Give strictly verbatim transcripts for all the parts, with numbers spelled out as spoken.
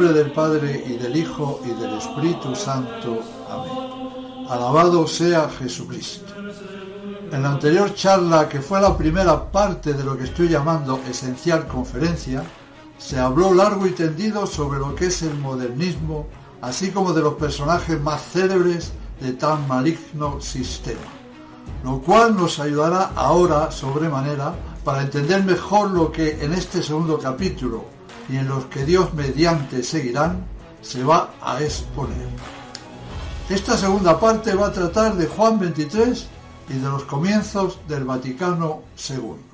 Del Padre y del Hijo y del Espíritu Santo. Amén. Alabado sea Jesucristo. En la anterior charla, que fue la primera parte de lo que estoy llamando esencial conferencia, se habló largo y tendido sobre lo que es el modernismo, así como de los personajes más célebres de tan maligno sistema, lo cual nos ayudará ahora sobremanera para entender mejor lo que en este segundo capítulo y en los que Dios mediante seguirán, se va a exponer. Esta segunda parte va a tratar de Juan veintitrés y de los comienzos del Vaticano segundo.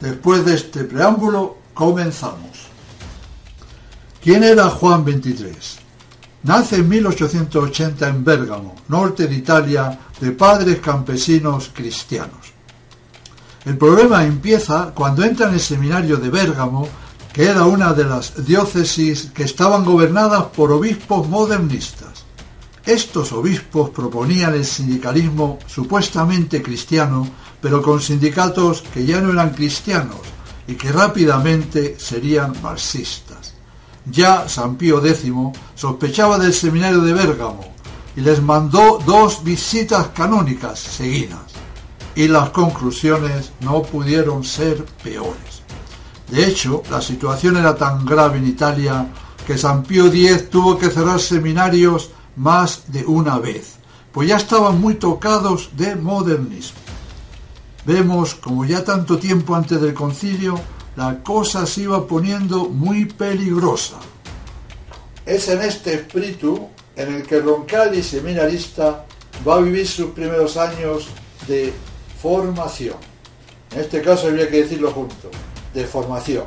Después de este preámbulo, comenzamos. ¿Quién era Juan veintitrés? Nace en mil ochocientos ochenta en Bérgamo, norte de Italia, de padres campesinos cristianos. El problema empieza cuando entra en el seminario de Bérgamo, que era una de las diócesis que estaban gobernadas por obispos modernistas. Estos obispos proponían el sindicalismo supuestamente cristiano, pero con sindicatos que ya no eran cristianos y que rápidamente serían marxistas. Ya San Pío décimo sospechaba del seminario de Bérgamo y les mandó dos visitas canónicas seguidas, y las conclusiones no pudieron ser peores. De hecho, la situación era tan grave en Italia que San Pío X tuvo que cerrar seminarios más de una vez, pues ya estaban muy tocados de modernismo. Vemos como ya tanto tiempo antes del concilio la cosa se iba poniendo muy peligrosa. Es en este espíritu en el que Roncalli, seminarista, va a vivir sus primeros años de formación. En este caso había que decirlo junto, de formación.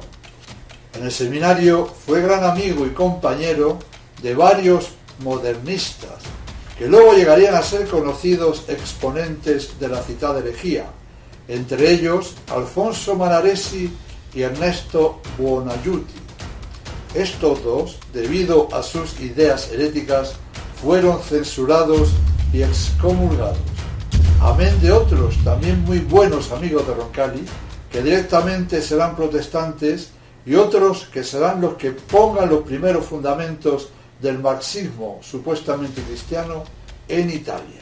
En el seminario fue gran amigo y compañero de varios modernistas, que luego llegarían a ser conocidos exponentes de la citada herejía, entre ellos Alfonso Manaresi y Ernesto Buonaiuti. Estos dos, debido a sus ideas heréticas, fueron censurados y excomulgados, amén de otros también muy buenos amigos de Roncalli, que directamente serán protestantes, y otros que serán los que pongan los primeros fundamentos del marxismo supuestamente cristiano en Italia.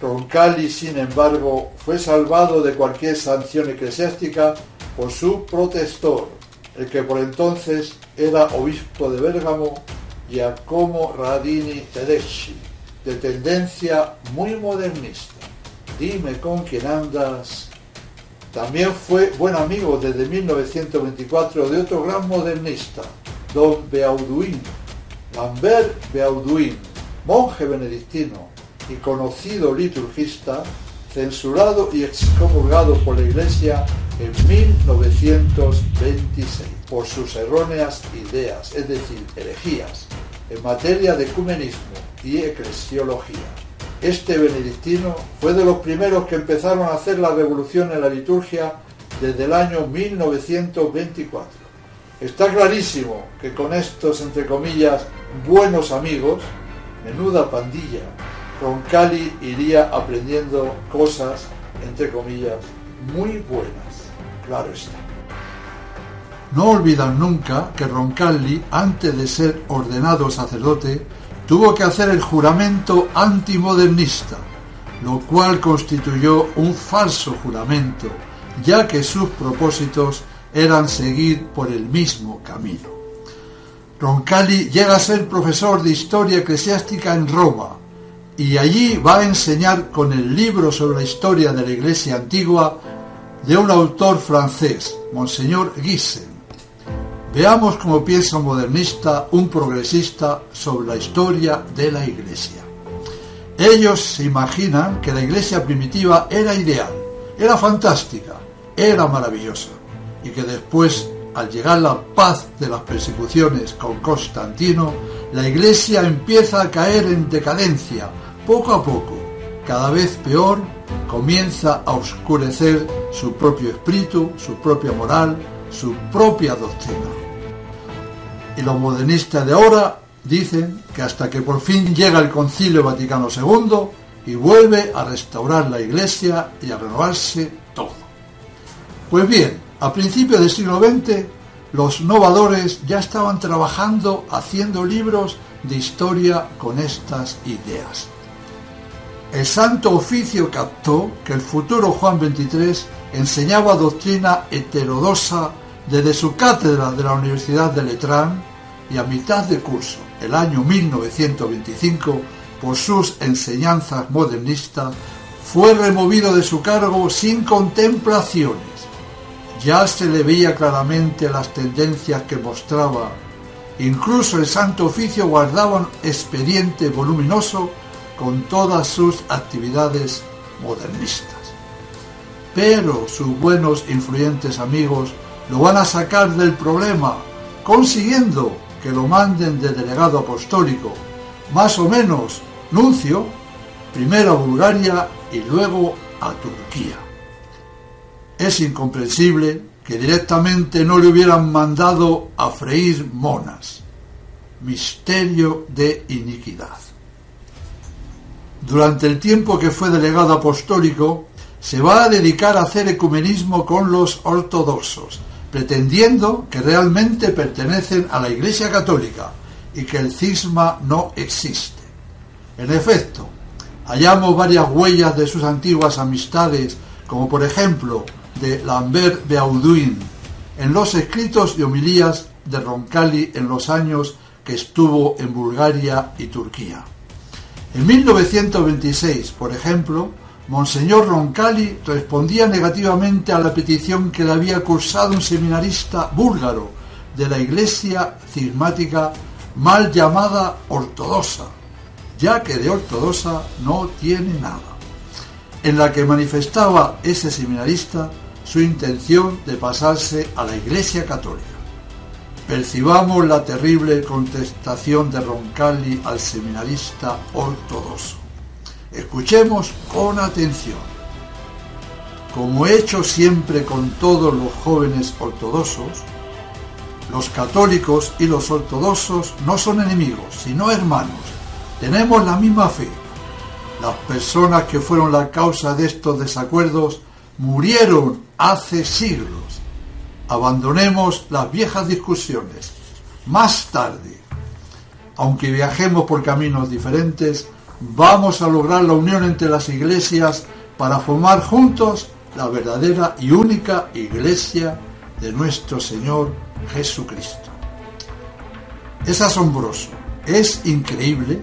Roncalli, sin embargo, fue salvado de cualquier sanción eclesiástica por su protector, el que por entonces era obispo de Bérgamo, Giacomo Radini Tedeschi, de tendencia muy modernista. Dime con quién andas. También fue buen amigo desde mil novecientos veinticuatro de otro gran modernista, don Beauduin, Lambert Beauduin, monje benedictino y conocido liturgista, censurado y excomulgado por la Iglesia en mil novecientos veintiséis por sus erróneas ideas, es decir, herejías, en materia de ecumenismo y eclesiología. Este benedictino fue de los primeros que empezaron a hacer la revolución en la liturgia desde el año mil novecientos veinticuatro. Está clarísimo que con estos, entre comillas, buenos amigos, menuda pandilla, Roncalli iría aprendiendo cosas, entre comillas, muy buenas. Claro está. No olvidan nunca que Roncalli, antes de ser ordenado sacerdote, tuvo que hacer el juramento antimodernista, lo cual constituyó un falso juramento, ya que sus propósitos eran seguir por el mismo camino. Roncalli llega a ser profesor de historia eclesiástica en Roma, y allí va a enseñar con el libro sobre la historia de la Iglesia antigua de un autor francés, Monseñor Gissen. Veamos cómo piensa un modernista, un progresista, sobre la historia de la Iglesia. Ellos se imaginan que la Iglesia primitiva era ideal, era fantástica, era maravillosa, y que después, al llegar la paz de las persecuciones con Constantino, la Iglesia empieza a caer en decadencia, poco a poco, cada vez peor, comienza a oscurecer su propio espíritu, su propia moral, su propia doctrina. Y los modernistas de ahora dicen que hasta que por fin llega el Concilio Vaticano segundo y vuelve a restaurar la Iglesia y a renovarse todo. Pues bien, a principios del siglo veinte, los novadores ya estaban trabajando haciendo libros de historia con estas ideas. El Santo Oficio captó que el futuro Juan veintitrés enseñaba doctrina heterodoxa desde su cátedra de la Universidad de Letrán, y a mitad de curso, el año mil novecientos veinticinco, por sus enseñanzas modernistas, fue removido de su cargo sin contemplaciones. Ya se le veía claramente las tendencias que mostraba. Incluso el Santo Oficio guardaba un expediente voluminoso con todas sus actividades modernistas. Pero sus buenos influyentes amigos lo van a sacar del problema, consiguiendo que lo manden de delegado apostólico, más o menos nuncio, primero a Bulgaria y luego a Turquía. Es incomprensible que directamente no le hubieran mandado a freír monas. Misterio de iniquidad. Durante el tiempo que fue delegado apostólico, se va a dedicar a hacer ecumenismo con los ortodoxos, pretendiendo que realmente pertenecen a la Iglesia Católica y que el cisma no existe. En efecto, hallamos varias huellas de sus antiguas amistades, como por ejemplo de Lambert Beauduin, en los escritos y homilías de Roncalli en los años que estuvo en Bulgaria y Turquía. En mil novecientos veintiséis, por ejemplo, Monseñor Roncalli respondía negativamente a la petición que le había cursado un seminarista búlgaro de la Iglesia cismática mal llamada ortodoxa, ya que de ortodoxa no tiene nada, en la que manifestaba ese seminarista su intención de pasarse a la Iglesia Católica. Percibamos la terrible contestación de Roncalli al seminarista ortodoxo. Escuchemos con atención. Como he hecho siempre con todos los jóvenes ortodoxos, los católicos y los ortodoxos no son enemigos, sino hermanos. Tenemos la misma fe. Las personas que fueron la causa de estos desacuerdos murieron hace siglos. Abandonemos las viejas discusiones. Más tarde, aunque viajemos por caminos diferentes, vamos a lograr la unión entre las iglesias para formar juntos la verdadera y única Iglesia de nuestro Señor Jesucristo. Es asombroso, es increíble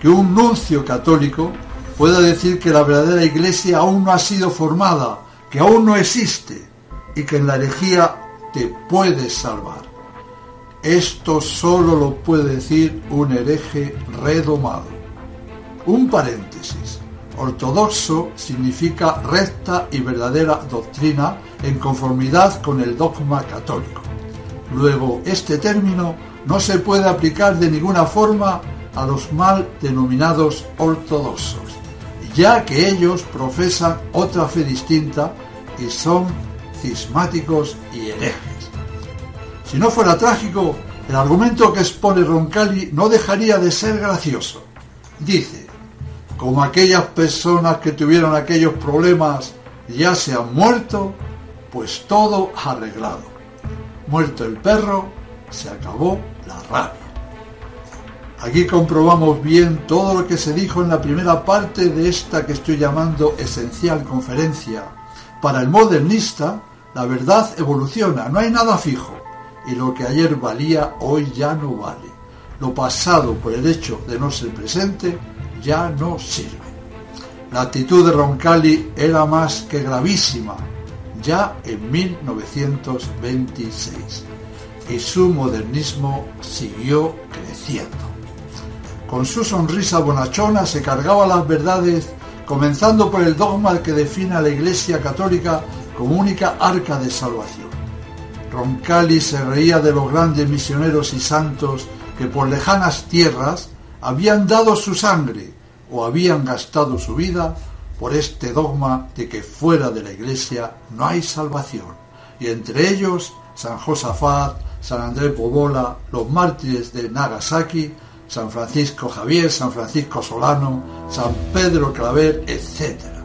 que un nuncio católico pueda decir que la verdadera Iglesia aún no ha sido formada, que aún no existe y que en la herejía te puedes salvar. Esto solo lo puede decir un hereje redomado. Un paréntesis. Ortodoxo significa recta y verdadera doctrina en conformidad con el dogma católico. Luego, este término no se puede aplicar de ninguna forma a los mal denominados ortodoxos, ya que ellos profesan otra fe distinta y son cismáticos y herejes. Si no fuera trágico, el argumento que expone Roncalli no dejaría de ser gracioso. Dice: como aquellas personas que tuvieron aquellos problemas ya se han muerto, pues todo arreglado. Muerto el perro, se acabó la rabia. Aquí comprobamos bien todo lo que se dijo en la primera parte de esta que estoy llamando esencial conferencia. Para el modernista, la verdad evoluciona, no hay nada fijo, y lo que ayer valía hoy ya no vale. Lo pasado por el hecho de no ser presente ya no sirve. La actitud de Roncalli era más que gravísima ya en mil novecientos veintiséis y su modernismo siguió creciendo. Con su sonrisa bonachona se cargaba las verdades, comenzando por el dogma que define a la Iglesia Católica como única arca de salvación. Roncalli se reía de los grandes misioneros y santos que por lejanas tierras habían dado su sangre o habían gastado su vida por este dogma de que fuera de la Iglesia no hay salvación, y entre ellos San Josafat, San Andrés Póvola, los mártires de Nagasaki, San Francisco Javier, San Francisco Solano, San Pedro Claver, etcétera.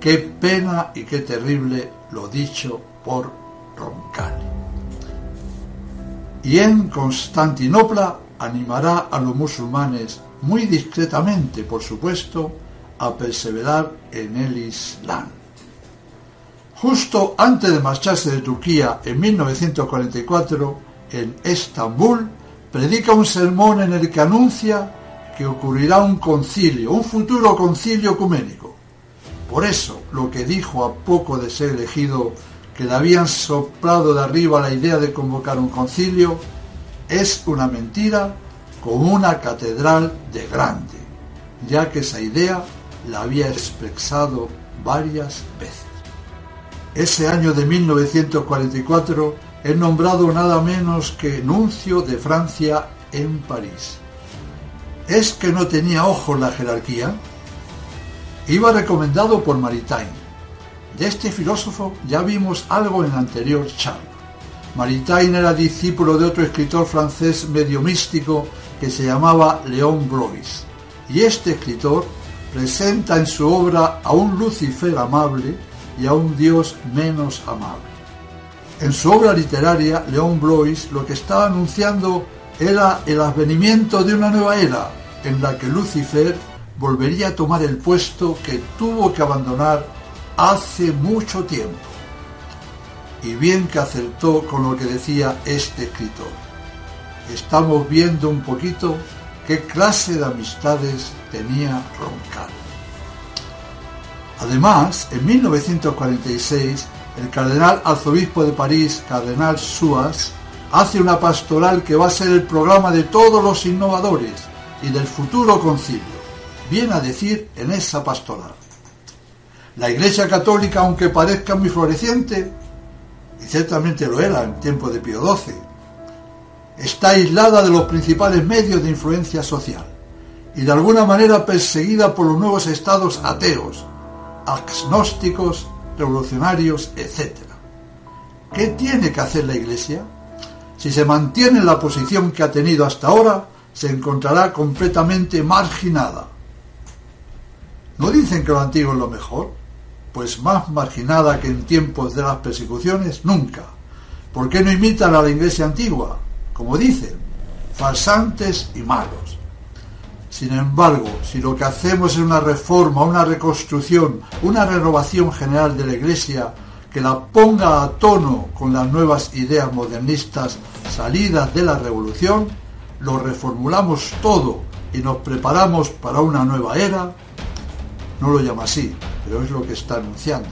Qué pena y qué terrible lo dicho por Roncalli. Y en Constantinopla animará a los musulmanes, muy discretamente por supuesto, a perseverar en el Islam. Justo antes de marcharse de Turquía en mil novecientos cuarenta y cuatro, en Estambul, predica un sermón en el que anuncia que ocurrirá un concilio, un futuro concilio ecuménico. Por eso, lo que dijo a poco de ser elegido, que le habían soplado de arriba la idea de convocar un concilio, es una mentira como una catedral de grande, ya que esa idea la había expresado varias veces. Ese año de mil novecientos cuarenta y cuatro es nombrado nada menos que nuncio de Francia en París. ¿Es que no tenía ojos la jerarquía? Iba recomendado por Maritain. De este filósofo ya vimos algo en la anterior charla. Maritain era discípulo de otro escritor francés medio místico que se llamaba Léon Blois, y este escritor presenta en su obra a un Lucifer amable y a un Dios menos amable. En su obra literaria, Léon Blois lo que estaba anunciando era el advenimiento de una nueva era en la que Lucifer volvería a tomar el puesto que tuvo que abandonar hace mucho tiempo. Y bien que acertó con lo que decía este escritor. Estamos viendo un poquito qué clase de amistades tenía Roncalli. Además, en mil novecientos cuarenta y seis, el cardenal arzobispo de París, Cardenal Suhard, hace una pastoral que va a ser el programa de todos los innovadores y del futuro concilio. Viene a decir en esa pastoral: La Iglesia Católica, aunque parezca muy floreciente, y ciertamente lo era en tiempo de Pío doce, está aislada de los principales medios de influencia social y de alguna manera perseguida por los nuevos estados ateos, agnósticos, revolucionarios, etcétera. ¿Qué tiene que hacer la Iglesia? Si se mantiene la posición que ha tenido hasta ahora, se encontrará completamente marginada. ¿No dicen que lo antiguo es lo mejor? Pues más marginada que en tiempos de las persecuciones, nunca. ¿Por qué no imitan a la Iglesia antigua? Como dicen, farsantes y malos. Sin embargo, si lo que hacemos es una reforma, una reconstrucción, una renovación general de la Iglesia que la ponga a tono con las nuevas ideas modernistas salidas de la Revolución, lo reformulamos todo y nos preparamos para una nueva era, no lo llama así, pero es lo que está anunciando.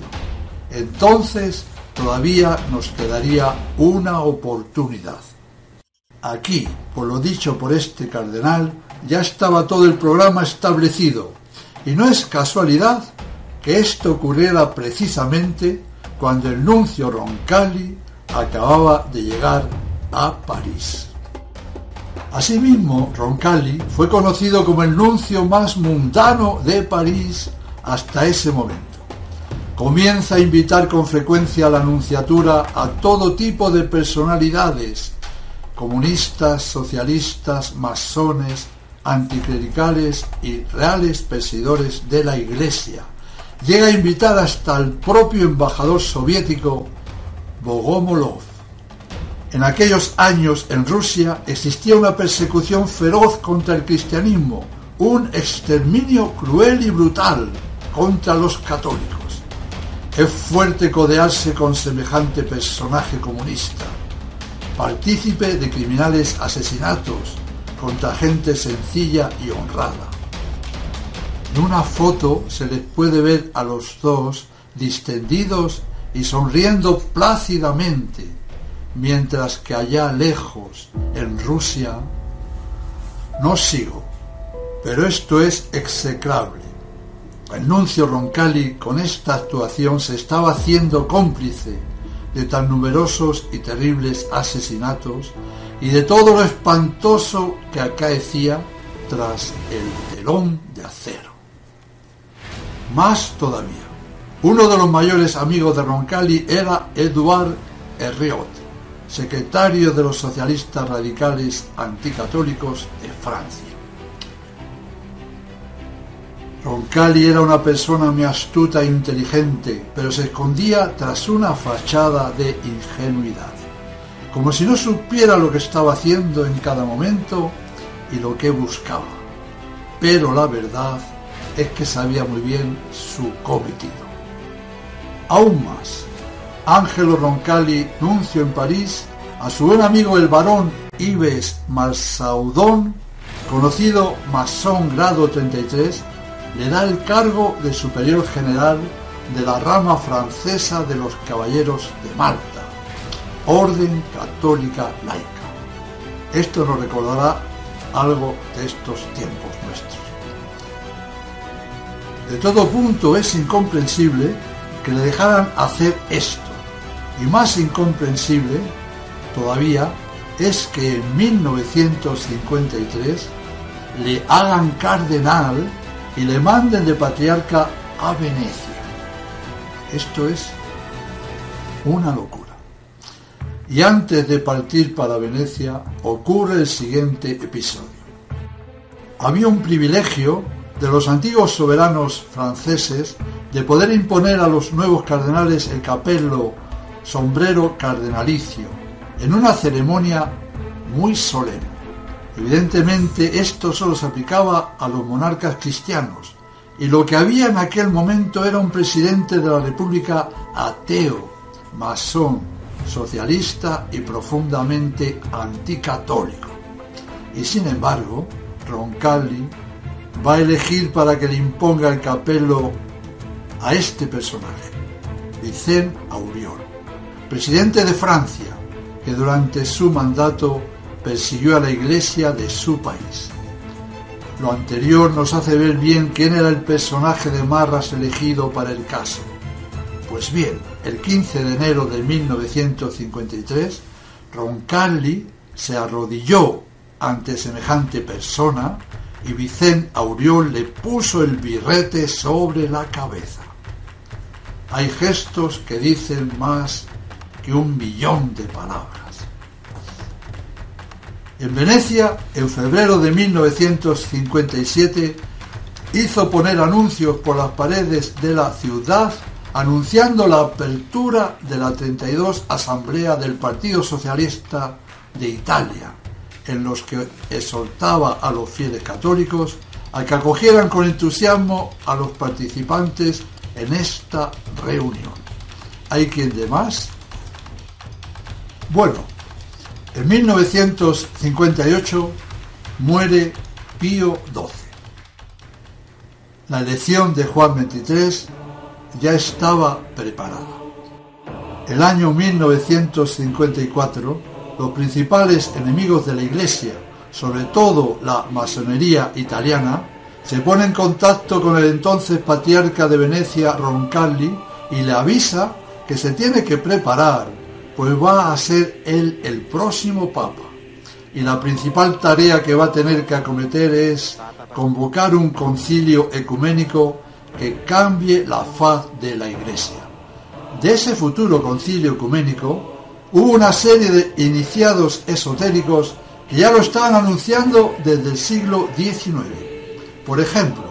Entonces, todavía nos quedaría una oportunidad. Aquí, por lo dicho por este cardenal, ya estaba todo el programa establecido, y no es casualidad que esto ocurriera precisamente cuando el nuncio Roncalli acababa de llegar a París. Asimismo, Roncalli fue conocido como el nuncio más mundano de París hasta ese momento. Comienza a invitar con frecuencia a la nunciatura a todo tipo de personalidades, comunistas, socialistas, masones, anticlericales y reales perseguidores de la Iglesia. Llega a invitar hasta al propio embajador soviético Bogomolov. En aquellos años en Rusia existía una persecución feroz contra el cristianismo, un exterminio cruel y brutal contra los católicos. Es fuerte codearse con semejante personaje comunista, partícipe de criminales asesinatos contra gente sencilla y honrada. En una foto se les puede ver a los dos distendidos y sonriendo plácidamente, mientras que allá lejos, en Rusia, no sigo, pero esto es execrable. El nuncio Roncalli con esta actuación se estaba haciendo cómplice de tan numerosos y terribles asesinatos y de todo lo espantoso que acaecía tras el telón de acero. Más todavía, uno de los mayores amigos de Roncalli era Edouard Herriot, secretario de los socialistas radicales anticatólicos de Francia. Roncalli era una persona muy astuta e inteligente, pero se escondía tras una fachada de ingenuidad. Como si no supiera lo que estaba haciendo en cada momento y lo que buscaba. Pero la verdad es que sabía muy bien su cometido. Aún más, Angelo Roncalli, nuncio en París, a su buen amigo el barón Ives Marsaudón, conocido masón grado treinta y tres, le da el cargo de superior general de la rama francesa de los Caballeros de Malta, orden católica laica. Esto nos recordará algo de estos tiempos nuestros. De todo punto es incomprensible que le dejaran hacer esto. Y más incomprensible todavía es que en mil novecientos cincuenta y tres le hagan cardenal y le manden de patriarca a Venecia. Esto es una locura. Y antes de partir para Venecia ocurre el siguiente episodio. Había un privilegio de los antiguos soberanos franceses de poder imponer a los nuevos cardenales el capello, sombrero cardenalicio, en una ceremonia muy solemne. Evidentemente esto solo se aplicaba a los monarcas cristianos, y lo que había en aquel momento era un presidente de la República ateo, masón, socialista y profundamente anticatólico. Y sin embargo, Roncalli va a elegir para que le imponga el capello a este personaje, Vincent Auriol, presidente de Francia, que durante su mandato persiguió a la Iglesia de su país. Lo anterior nos hace ver bien quién era el personaje de Marras elegido para el caso. Pues bien, el quince de enero de mil novecientos cincuenta y tres, Roncalli se arrodilló ante semejante persona y Vincent Auriol le puso el birrete sobre la cabeza. Hay gestos que dicen más que un millón de palabras. En Venecia, en febrero de mil novecientos cincuenta y siete, hizo poner anuncios por las paredes de la ciudad anunciando la apertura de la treinta y dos Asamblea del Partido Socialista de Italia, en los que exhortaba a los fieles católicos a que acogieran con entusiasmo a los participantes en esta reunión. ¿Hay quien de más? Bueno, en mil novecientos cincuenta y ocho muere Pío doce. La elección de Juan veintitrés ya estaba preparada. El año mil novecientos cincuenta y cuatro, los principales enemigos de la Iglesia, sobre todo la masonería italiana, se pone en contacto con el entonces patriarca de Venecia, Roncalli, y le avisa que se tiene que preparar, pues va a ser él el próximo papa. Y la principal tarea que va a tener que acometer es convocar un concilio ecuménico que cambie la faz de la Iglesia. De ese futuro concilio ecuménico, hubo una serie de iniciados esotéricos que ya lo estaban anunciando desde el siglo diecinueve. Por ejemplo,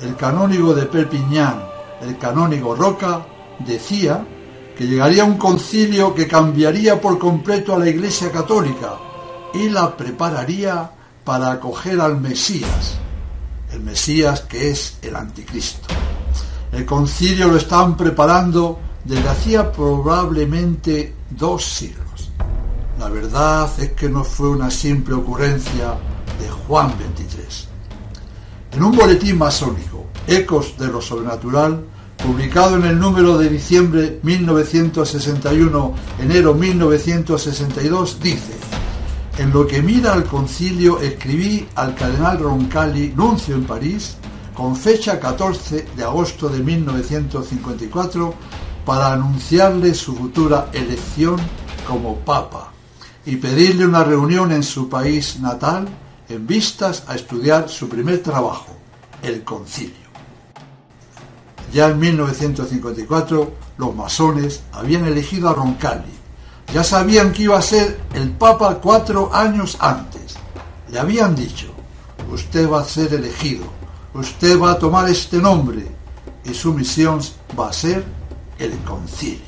el canónigo de Perpiñán, el canónigo Roca, decía que llegaría un concilio que cambiaría por completo a la Iglesia Católica y la prepararía para acoger al Mesías, el Mesías que es el Anticristo. El concilio lo estaban preparando desde hacía probablemente dos siglos. La verdad es que no fue una simple ocurrencia de Juan veintitrés. En un boletín masónico, Ecos de lo Sobrenatural, publicado en el número de diciembre mil novecientos sesenta y uno, enero mil novecientos sesenta y dos, dice: en lo que mira al concilio escribí al cardenal Roncalli, nuncio en París, con fecha catorce de agosto de mil novecientos cincuenta y cuatro, para anunciarle su futura elección como papa y pedirle una reunión en su país natal en vistas a estudiar su primer trabajo, el concilio. Ya en mil novecientos cincuenta y cuatro los masones habían elegido a Roncalli. Ya sabían que iba a ser el papa cuatro años antes. Le habían dicho: usted va a ser elegido, usted va a tomar este nombre y su misión va a ser el concilio.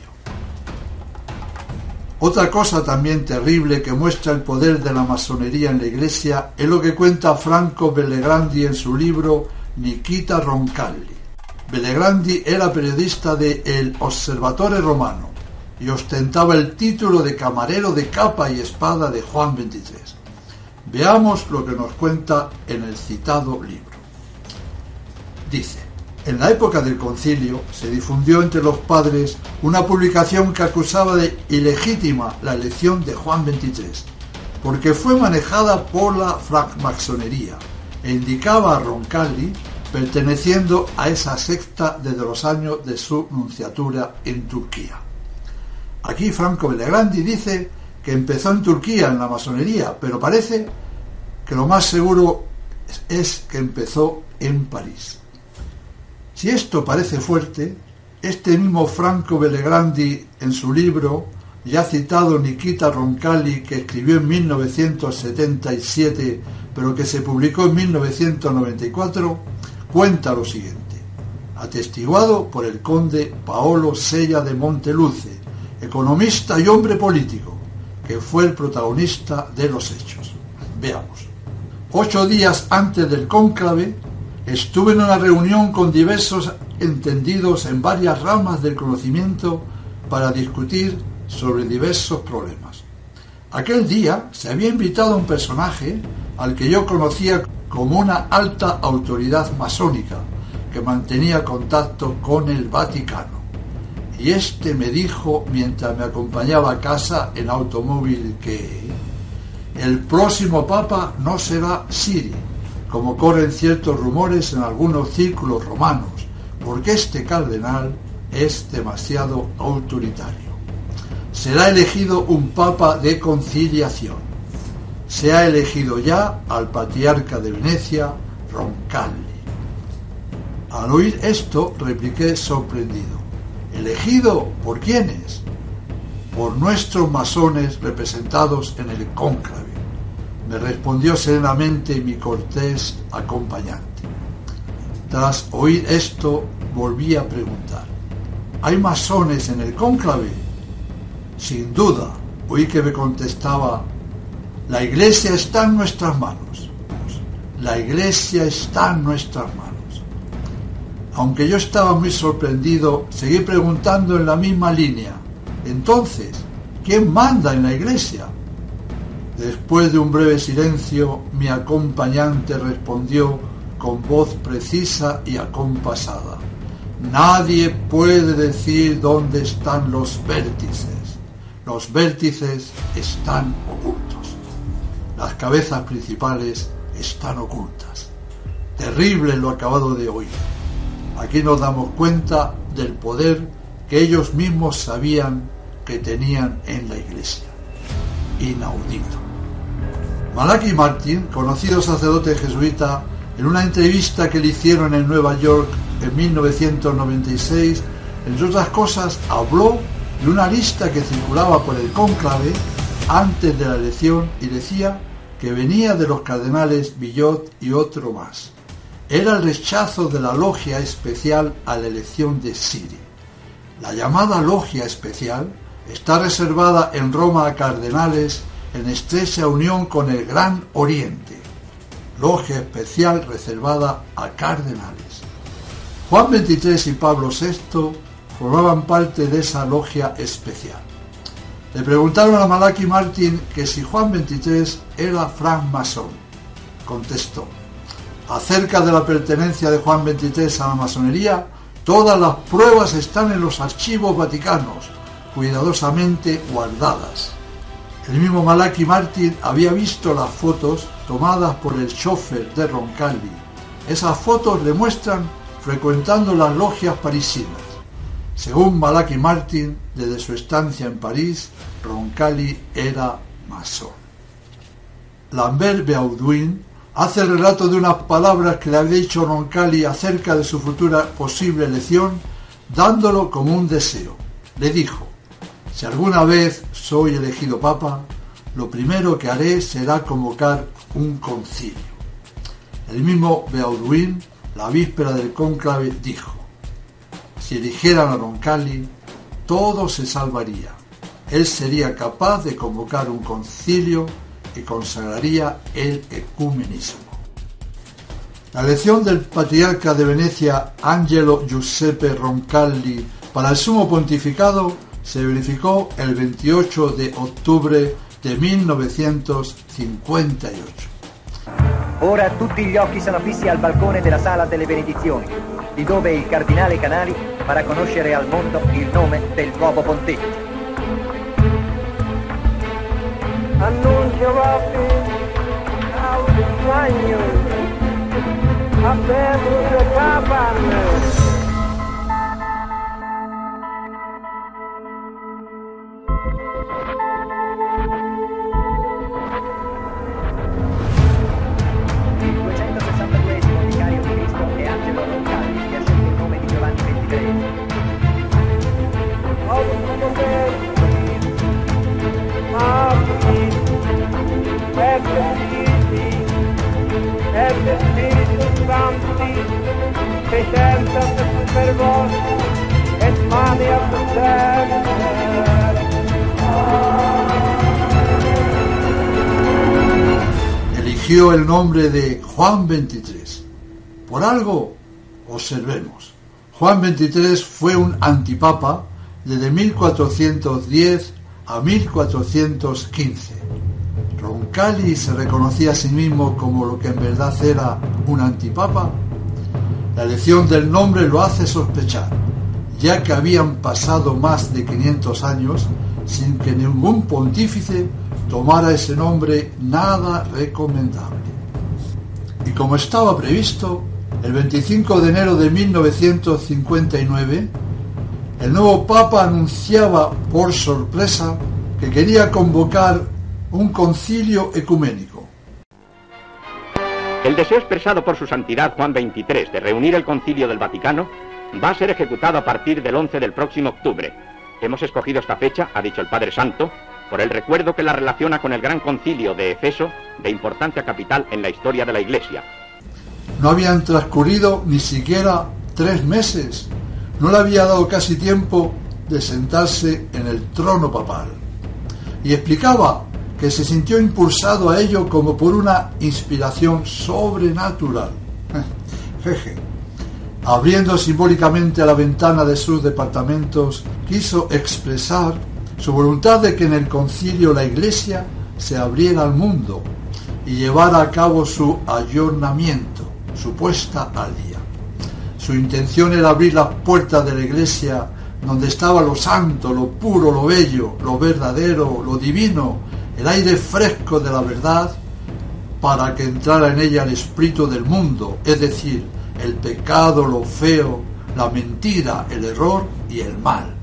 Otra cosa también terrible que muestra el poder de la masonería en la Iglesia es lo que cuenta Franco Bellegrandi en su libro Nikita Roncalli. Bellegrandi era periodista de El Osservatore Romano y ostentaba el título de camarero de capa y espada de Juan veintitrés. Veamos lo que nos cuenta en el citado libro. Dice: en la época del concilio se difundió entre los padres una publicación que acusaba de ilegítima la elección de Juan veintitrés, porque fue manejada por la francmasonería e indicaba a Roncalli perteneciendo a esa secta desde los años de su nunciatura en Turquía. Aquí Franco Bellegrandi dice que empezó en Turquía en la masonería, pero parece que lo más seguro es que empezó en París. Si esto parece fuerte, este mismo Franco Bellegrandi en su libro, ya citado Nikita Roncalli, que escribió en mil novecientos setenta y siete pero que se publicó en mil novecientos noventa y cuatro, cuenta lo siguiente, atestiguado por el conde Paolo Sella de Monteluce, economista y hombre político, que fue el protagonista de los hechos. Veamos. Ocho días antes del cónclave, estuve en una reunión con diversos entendidos en varias ramas del conocimiento para discutir sobre diversos problemas. Aquel día se había invitado a un personaje al que yo conocía como una alta autoridad masónica que mantenía contacto con el Vaticano. Y este me dijo mientras me acompañaba a casa en automóvil que el próximo papa no será Siri, como corren ciertos rumores en algunos círculos romanos, porque este cardenal es demasiado autoritario. Será elegido un papa de conciliación. Se ha elegido ya al patriarca de Venecia, Roncalli. Al oír esto, repliqué sorprendido. ¿Elegido por quiénes? Por nuestros masones representados en el cónclave, me respondió serenamente mi cortés acompañante. Tras oír esto, volví a preguntar. ¿Hay masones en el cónclave? Sin duda, oí que me contestaba, la Iglesia está en nuestras manos. La Iglesia está en nuestras manos. Aunque yo estaba muy sorprendido, seguí preguntando en la misma línea. Entonces, ¿quién manda en la Iglesia? Después de un breve silencio, mi acompañante respondió con voz precisa y acompasada. Nadie puede decir dónde están los vértices. Los vértices están ocultos. Las cabezas principales están ocultas. Terrible lo acabado de oír. Aquí nos damos cuenta del poder que ellos mismos sabían que tenían en la Iglesia. Inaudito. Malachi Martin, conocido sacerdote jesuita, en una entrevista que le hicieron en Nueva York en mil novecientos noventa y seis, entre otras cosas, habló de una lista que circulaba por el cónclave antes de la elección y decía que venía de los cardenales Villot y otro más. Era el rechazo de la Logia Especial a la elección de Siri. La llamada Logia Especial está reservada en Roma a cardenales en estrecha unión con el Gran Oriente. Logia Especial reservada a cardenales. Juan veintitrés y Pablo sexto formaban parte de esa Logia Especial. Le preguntaron a Malachi Martin que si Juan veintitrés era francmasón. Contestó. Acerca de la pertenencia de Juan veintitrés a la masonería, todas las pruebas están en los archivos vaticanos, cuidadosamente guardadas. El mismo Malachi Martin había visto las fotos tomadas por el chofer de Roncalli. Esas fotos le muestran frecuentando las logias parisinas. Según Malachi Martin, desde su estancia en París, Roncalli era masón. Lambert Beauduin hace el relato de unas palabras que le había dicho Roncalli acerca de su futura posible elección, dándolo como un deseo. Le dijo, si alguna vez soy elegido papa, lo primero que haré será convocar un concilio. El mismo Beauduin, la víspera del cónclave, dijo, si eligieran a Roncalli, todo se salvaría. Él sería capaz de convocar un concilio que consagraría el ecumenismo. La elección del patriarca de Venecia, Angelo Giuseppe Roncalli, para el sumo pontificado se verificó el veintiocho de ottobre de mil novecento cinquantotto. Ora tutti gli occhi sono fissi al balcone della sala delle benedizioni, di dove il cardinale Canali farà conoscere al mondo il nome del nuovo pontefice. Annuncio Raffi, Austraño, a Pedro de Papan. Il duecentosettantaduesimo vicario di Cristo è Angelo Roncalli, che assume il nome di Giovanni ventitreesimo. Eligió el nombre de Juan veintitrés. Por algo, observemos. Juan veintitrés fue un antipapa desde mil cuatrocientos diez a mil cuatrocientos quince. Roncalli se reconocía a sí mismo como lo que en verdad era un antipapa. La elección del nombre lo hace sospechar, ya que habían pasado más de quinientos años sin que ningún pontífice tomara ese nombre nada recomendable. Y y como estaba previsto, el veinticinco de enero de mil novecientos cincuenta y nueve, el nuevo Papa anunciaba por sorpresa que quería convocar un concilio ecuménico. El deseo expresado por su santidad Juan veintitrés de reunir el concilio del Vaticano va a ser ejecutado a partir del once del próximo octubre. Hemos escogido esta fecha, ha dicho el Padre Santo, por el recuerdo que la relaciona con el gran concilio de Efeso, de importancia capital en la historia de la Iglesia. No habían transcurrido ni siquiera tres meses. No le había dado casi tiempo de sentarse en el trono papal. Y explicaba que se sintió impulsado a ello como por una inspiración sobrenatural. Jeje. Abriendo simbólicamente la ventana de sus departamentos, quiso expresar su voluntad de que en el concilio la Iglesia se abriera al mundo y llevara a cabo su ayornamiento, su puesta al día. Su intención era abrir las puertas de la Iglesia donde estaba lo santo, lo puro, lo bello, lo verdadero, lo divino, el aire fresco de la verdad, para que entrara en ella el espíritu del mundo, es decir, el pecado, lo feo, la mentira, el error y el mal.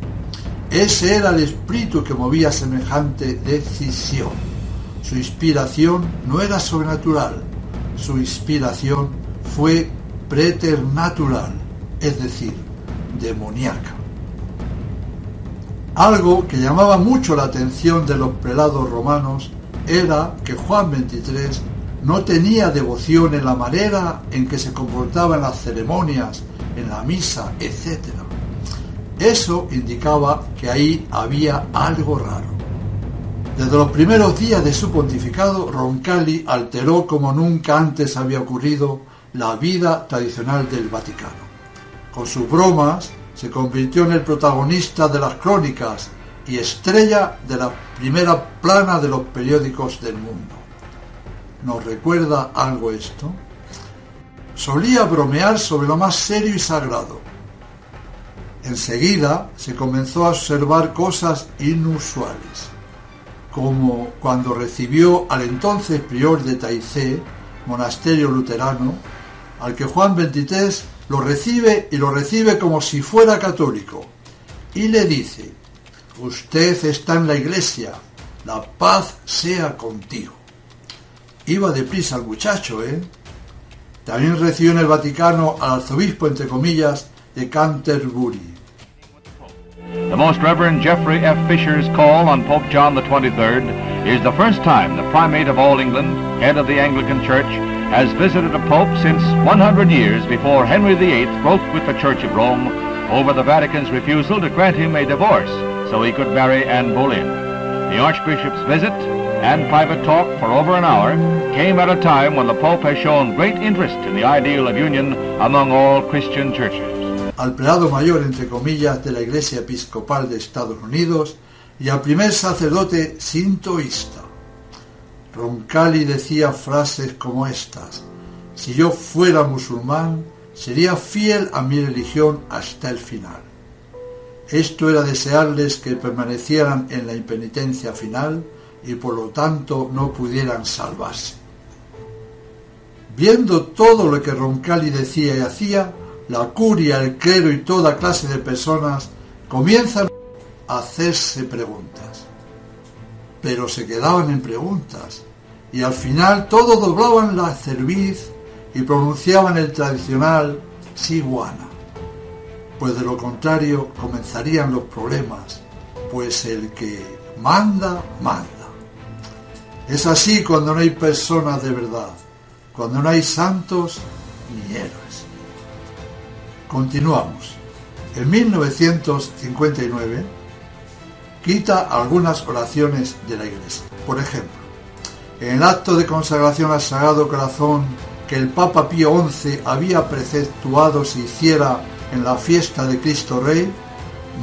Ese era el espíritu que movía semejante decisión. Su inspiración no era sobrenatural, su inspiración fue preternatural, es decir, demoníaca. Algo que llamaba mucho la atención de los prelados romanos era que Juan veintitrés no tenía devoción en la manera en que se comportaba en las ceremonias, en la misa, etcétera. Eso indicaba que ahí había algo raro. Desde los primeros días de su pontificado, Roncalli alteró como nunca antes había ocurrido la vida tradicional del Vaticano. Con sus bromas, se convirtió en el protagonista de las crónicas y estrella de la primera plana de los periódicos del mundo. ¿Nos recuerda algo esto? Solía bromear sobre lo más serio y sagrado. Enseguida se comenzó a observar cosas inusuales, como cuando recibió al entonces prior de Taizé, monasterio luterano, al que Juan veintitrés lo recibe y lo recibe como si fuera católico, y le dice: «Usted está en la Iglesia, la paz sea contigo». Iba deprisa el muchacho, ¿eh? También recibió en el Vaticano al arzobispo, entre comillas, de Canterbury. The Most Reverend Geoffrey F. Fisher's call on Pope John the twenty-third is the first time the Primate of All England, head of the Anglican Church, has visited a Pope since one hundred years before Henry the eighth broke with the Church of Rome over the Vatican's refusal to grant him a divorce so he could marry Anne Boleyn. The Archbishop's visit and private talk for over an hour came at a time when the Pope has shown great interest in the ideal of union among all Christian churches. Al prelado mayor, entre comillas, de la Iglesia Episcopal de Estados Unidos y al primer sacerdote sintoísta. Roncalli decía frases como estas: «Si yo fuera musulmán, sería fiel a mi religión hasta el final». Esto era desearles que permanecieran en la impenitencia final y por lo tanto no pudieran salvarse. Viendo todo lo que Roncalli decía y hacía, la curia, el clero y toda clase de personas comienzan a hacerse preguntas. Pero se quedaban en preguntas, y al final todos doblaban la cerviz y pronunciaban el tradicional «siguana». Pues de lo contrario comenzarían los problemas, pues el que manda, manda. Es así cuando no hay personas de verdad, cuando no hay santos ni héroes. Continuamos. En mil novecientos cincuenta y nueve, quita algunas oraciones de la Iglesia. Por ejemplo, en el acto de consagración al Sagrado Corazón que el Papa Pío once había preceptuado se hiciera en la fiesta de Cristo Rey,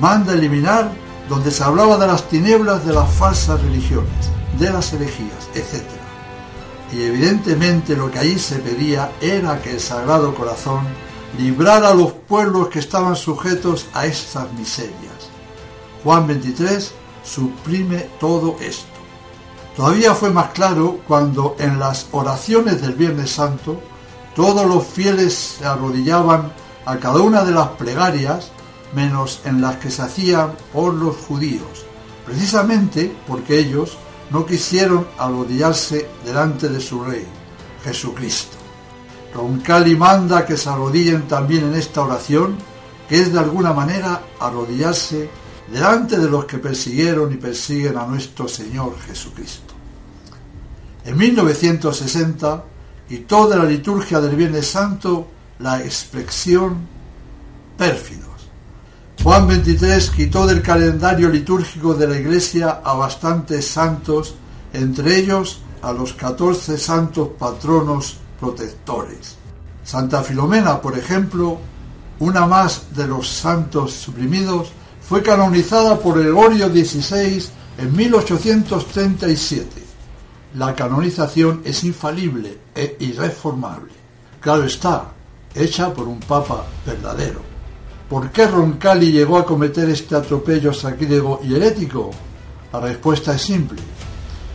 manda eliminar donde se hablaba de las tinieblas de las falsas religiones, de las herejías, etcétera. Y evidentemente lo que allí se pedía era que el Sagrado Corazón librar a los pueblos que estaban sujetos a estas miserias. Juan veintitrés suprime todo esto. Todavía fue más claro cuando en las oraciones del Viernes Santo Todos los fieles se arrodillaban a cada una de las plegarias, menos en las que se hacían por los judíos, precisamente porque ellos no quisieron arrodillarse delante de su Rey, Jesucristo. Roncalli manda que se arrodillen también en esta oración, que es de alguna manera arrodillarse delante de los que persiguieron y persiguen a nuestro Señor Jesucristo. En mil novecientos sesenta, y toda la liturgia del Viernes Santo, la expresión pérfidos. Juan veintitrés quitó del calendario litúrgico de la Iglesia a bastantes santos, entre ellos a los catorce santos patronos protectores. Santa Filomena, por ejemplo, una más de los santos suprimidos, fue canonizada por Gregorio dieciséis en mil ochocientos treinta y siete. La canonización es infalible e irreformable. Claro está, hecha por un papa verdadero. ¿Por qué Roncalli llegó a cometer este atropello sacrílego y herético? La respuesta es simple.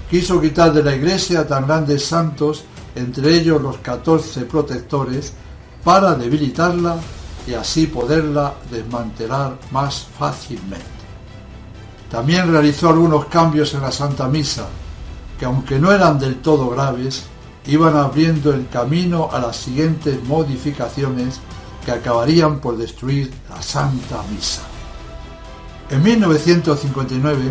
Quiso quitar de la Iglesia tan grandes santos, entre ellos los catorce protectores, para debilitarla y así poderla desmantelar más fácilmente. También realizó algunos cambios en la Santa Misa, que aunque no eran del todo graves, iban abriendo el camino a las siguientes modificaciones que acabarían por destruir la Santa Misa. En mil novecientos cincuenta y nueve,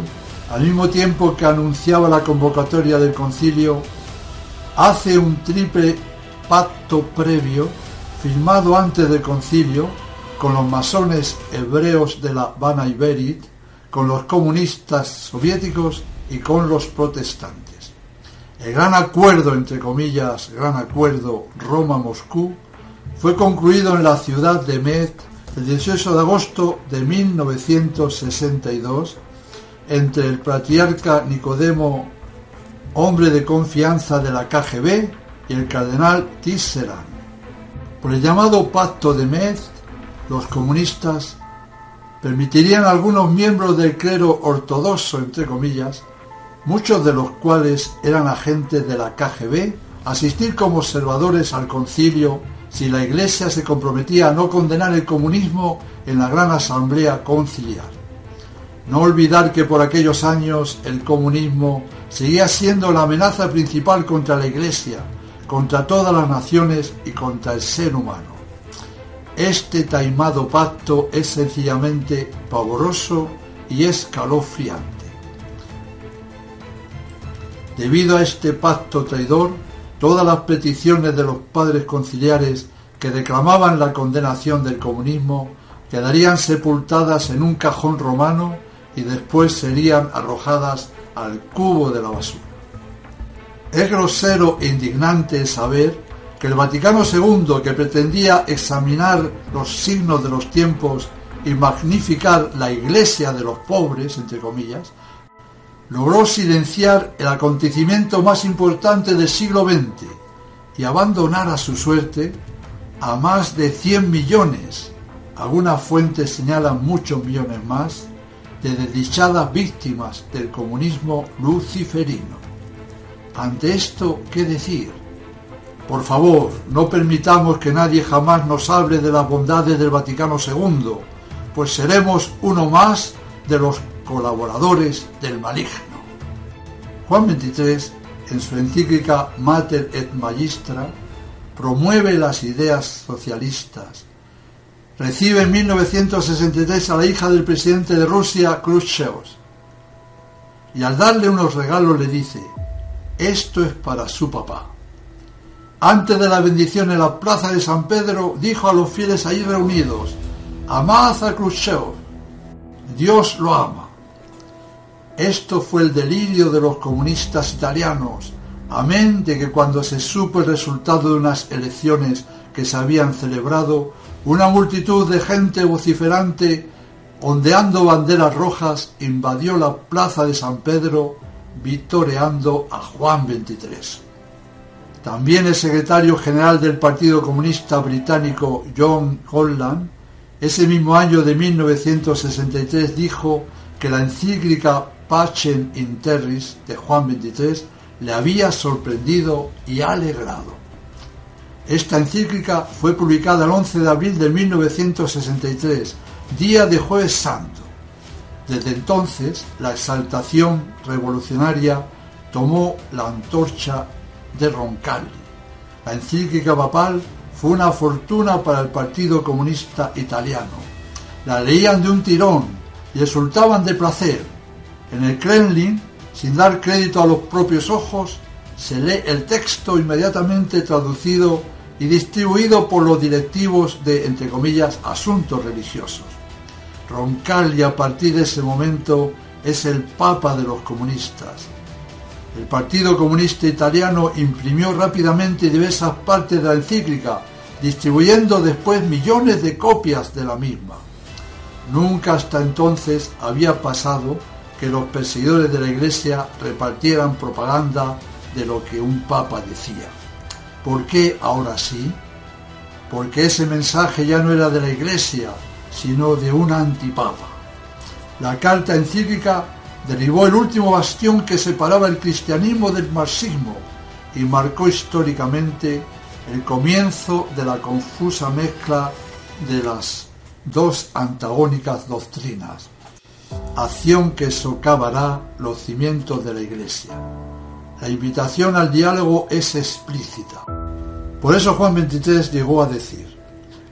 al mismo tiempo que anunciaba la convocatoria del concilio, hace un triple pacto previo, firmado antes del concilio, con los masones hebreos de la Habana Iberit, con los comunistas soviéticos y con los protestantes. El gran acuerdo, entre comillas, gran acuerdo Roma-Moscú, fue concluido en la ciudad de Metz el dieciocho de agosto de mil novecientos sesenta y dos entre el patriarca Nicodemo, hombre de confianza de la K G B, y el cardenal Tisserand. Por el llamado Pacto de Metz, los comunistas permitirían a algunos miembros del clero ortodoxo, entre comillas, muchos de los cuales eran agentes de la K G B, asistir como observadores al concilio si la Iglesia se comprometía a no condenar el comunismo en la Gran Asamblea Conciliar. No olvidar que por aquellos años el comunismo seguía siendo la amenaza principal contra la Iglesia, contra todas las naciones y contra el ser humano. Este taimado pacto es sencillamente pavoroso y escalofriante. Debido a este pacto traidor, todas las peticiones de los padres conciliares que reclamaban la condenación del comunismo quedarían sepultadas en un cajón romano y después serían arrojadas al cubo de la basura. Es grosero e indignante saber que el Vaticano segundo, que pretendía examinar los signos de los tiempos y magnificar la Iglesia de los pobres, entre comillas, logró silenciar el acontecimiento más importante del siglo veinte y abandonar a su suerte a más de cien millones, algunas fuentes señalan muchos millones más, de desdichadas víctimas del comunismo luciferino. Ante esto, ¿qué decir? Por favor, no permitamos que nadie jamás nos hable de las bondades del Vaticano segundo, pues seremos uno más de los colaboradores del maligno. Juan veintitrés, en su encíclica Mater et Magistra, promueve las ideas socialistas. Recibe en mil novecientos sesenta y tres a la hija del presidente de Rusia, Khrushchev, y al darle unos regalos le dice: esto es para su papá. Antes de la bendición en la plaza de San Pedro, dijo a los fieles allí reunidos: amad a Khrushchev, Dios lo ama. Esto fue el delirio de los comunistas italianos, amén de que cuando se supo el resultado de unas elecciones que se habían celebrado, una multitud de gente vociferante, ondeando banderas rojas, invadió la plaza de San Pedro, vitoreando a Juan veintitrés. También el secretario general del Partido Comunista Británico, John Holland, ese mismo año de mil novecientos sesenta y tres dijo que la encíclica Pacem in Terris de Juan veintitrés le había sorprendido y alegrado. Esta encíclica fue publicada el once de abril de mil novecientos sesenta y tres, día de Jueves Santo. Desde entonces, la exaltación revolucionaria tomó la antorcha de Roncalli. La encíclica papal fue una fortuna para el Partido Comunista Italiano. La leían de un tirón y exultaban de placer. En el Kremlin, sin dar crédito a los propios ojos, se lee el texto inmediatamente traducido y distribuido por los directivos de, entre comillas, asuntos religiosos. Roncalli, a partir de ese momento, es el Papa de los comunistas. El Partido Comunista Italiano imprimió rápidamente diversas partes de la encíclica, distribuyendo después millones de copias de la misma. Nunca hasta entonces había pasado que los perseguidores de la Iglesia repartieran propaganda de lo que un papa decía. ¿Por qué ahora sí? Porque ese mensaje ya no era de la Iglesia, sino de un antipapa. La carta encíclica derribó el último bastión que separaba el cristianismo del marxismo y marcó históricamente el comienzo de la confusa mezcla de las dos antagónicas doctrinas, acción que socavará los cimientos de la Iglesia. La invitación al diálogo es explícita. Por eso Juan veintitrés llegó a decir: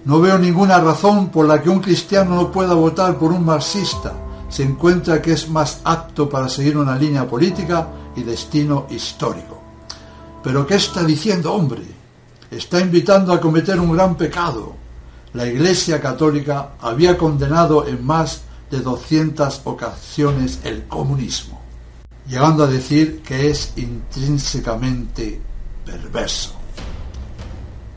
no veo ninguna razón por la que un cristiano no pueda votar por un marxista. Se encuentra que es más apto para seguir una línea política y destino histórico. ¿Pero qué está diciendo, hombre? Está invitando a cometer un gran pecado. La Iglesia Católica había condenado en más de doscientas ocasiones el comunismo, llegando a decir que es intrínsecamente perverso.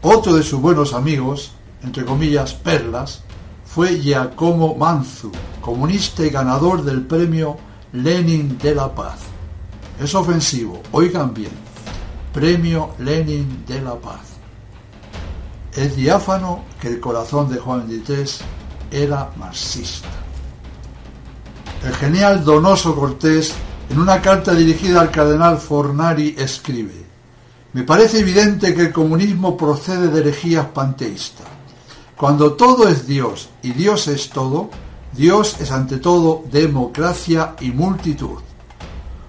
Otro de sus buenos amigos, entre comillas, perlas, fue Giacomo Manzu, comunista y ganador del premio Lenin de la Paz. Es ofensivo, oigan bien, premio Lenin de la Paz. Es diáfano que el corazón de Juan veintitrés era marxista. El genial Donoso Cortés, en una carta dirigida al cardenal Fornari, escribe: me parece evidente que el comunismo procede de herejías panteístas. Cuando todo es Dios y Dios es todo, Dios es ante todo democracia y multitud.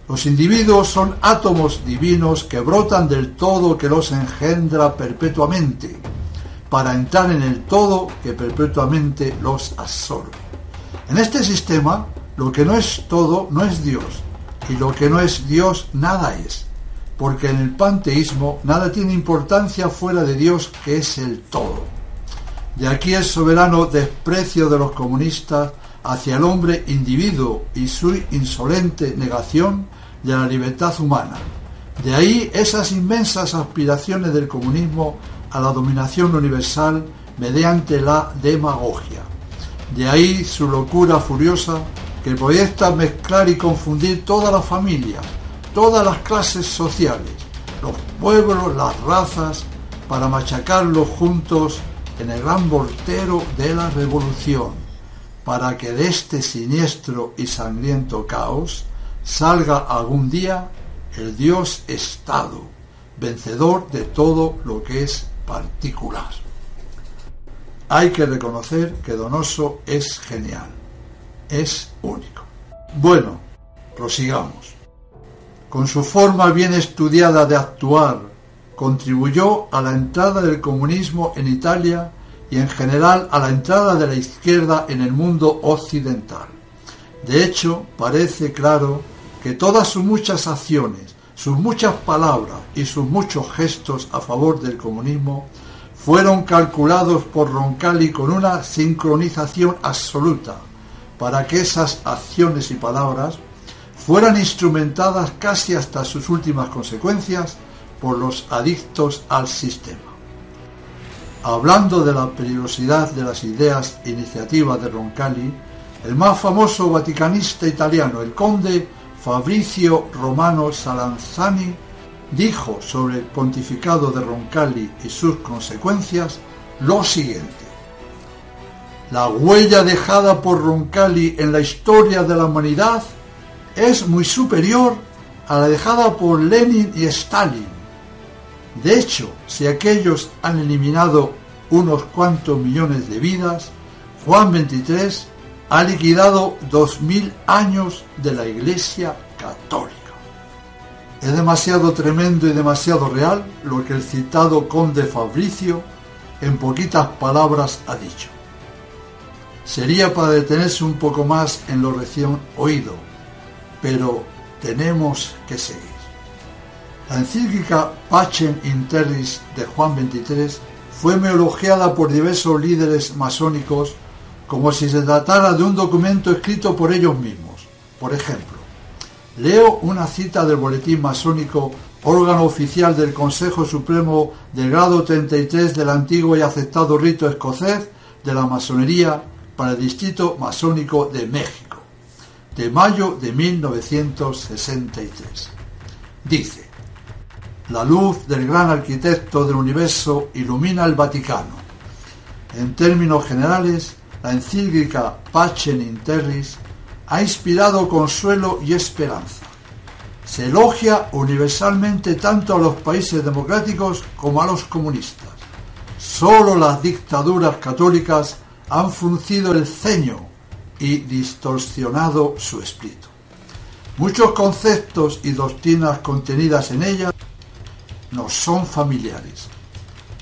Los individuos son átomos divinos que brotan del todo que los engendra perpetuamente, para entrar en el todo que perpetuamente los absorbe. En este sistema, lo que no es todo no es Dios, y lo que no es Dios nada es, porque en el panteísmo nada tiene importancia fuera de Dios, que es el todo. De aquí el soberano desprecio de los comunistas hacia el hombre individuo y su insolente negación de la libertad humana. De ahí esas inmensas aspiraciones del comunismo a la dominación universal mediante la demagogia. De ahí su locura furiosa que proyecta mezclar y confundir todas las familias, todas las clases sociales, los pueblos, las razas, para machacarlos juntos en el gran mortero de la revolución, para que de este siniestro y sangriento caos salga algún día el Dios Estado, vencedor de todo lo que es particular. Hay que reconocer que Donoso es genial, es único. Bueno, prosigamos. Con su forma bien estudiada de actuar, contribuyó a la entrada del comunismo en Italia y en general a la entrada de la izquierda en el mundo occidental. De hecho, parece claro que todas sus muchas acciones, sus muchas palabras y sus muchos gestos a favor del comunismo fueron calculados por Roncalli con una sincronización absoluta para que esas acciones y palabras fueran instrumentadas casi hasta sus últimas consecuencias por los adictos al sistema. Hablando de la peligrosidad de las ideas e iniciativas de Roncalli, el más famoso vaticanista italiano, el conde Fabrizio Romano Salanzani, dijo sobre el pontificado de Roncalli y sus consecuencias lo siguiente: la huella dejada por Roncalli en la historia de la humanidad es muy superior a la dejada por Lenin y Stalin. De hecho, si aquellos han eliminado unos cuantos millones de vidas, Juan veintitrés ha liquidado dos mil años de la Iglesia Católica. Es demasiado tremendo y demasiado real lo que el citado conde Fabricio en poquitas palabras ha dicho. Sería para detenerse un poco más en lo recién oído, pero tenemos que seguir. La encíclica Pacem in Terris de Juan veintitrés fue elogiada por diversos líderes masónicos como si se tratara de un documento escrito por ellos mismos. Por ejemplo, leo una cita del boletín masónico, órgano oficial del Consejo Supremo del grado treinta y tres del antiguo y aceptado rito escocés de la masonería para el Distrito Masónico de México, de mayo de mil novecientos sesenta y tres. Dice: la luz del gran arquitecto del universo ilumina el Vaticano. En términos generales, la encíclica Pacem in Terris ha inspirado consuelo y esperanza. Se elogia universalmente tanto a los países democráticos como a los comunistas. Solo las dictaduras católicas han fruncido el ceño y distorsionado su espíritu. Muchos conceptos y doctrinas contenidas en ella nos son familiares.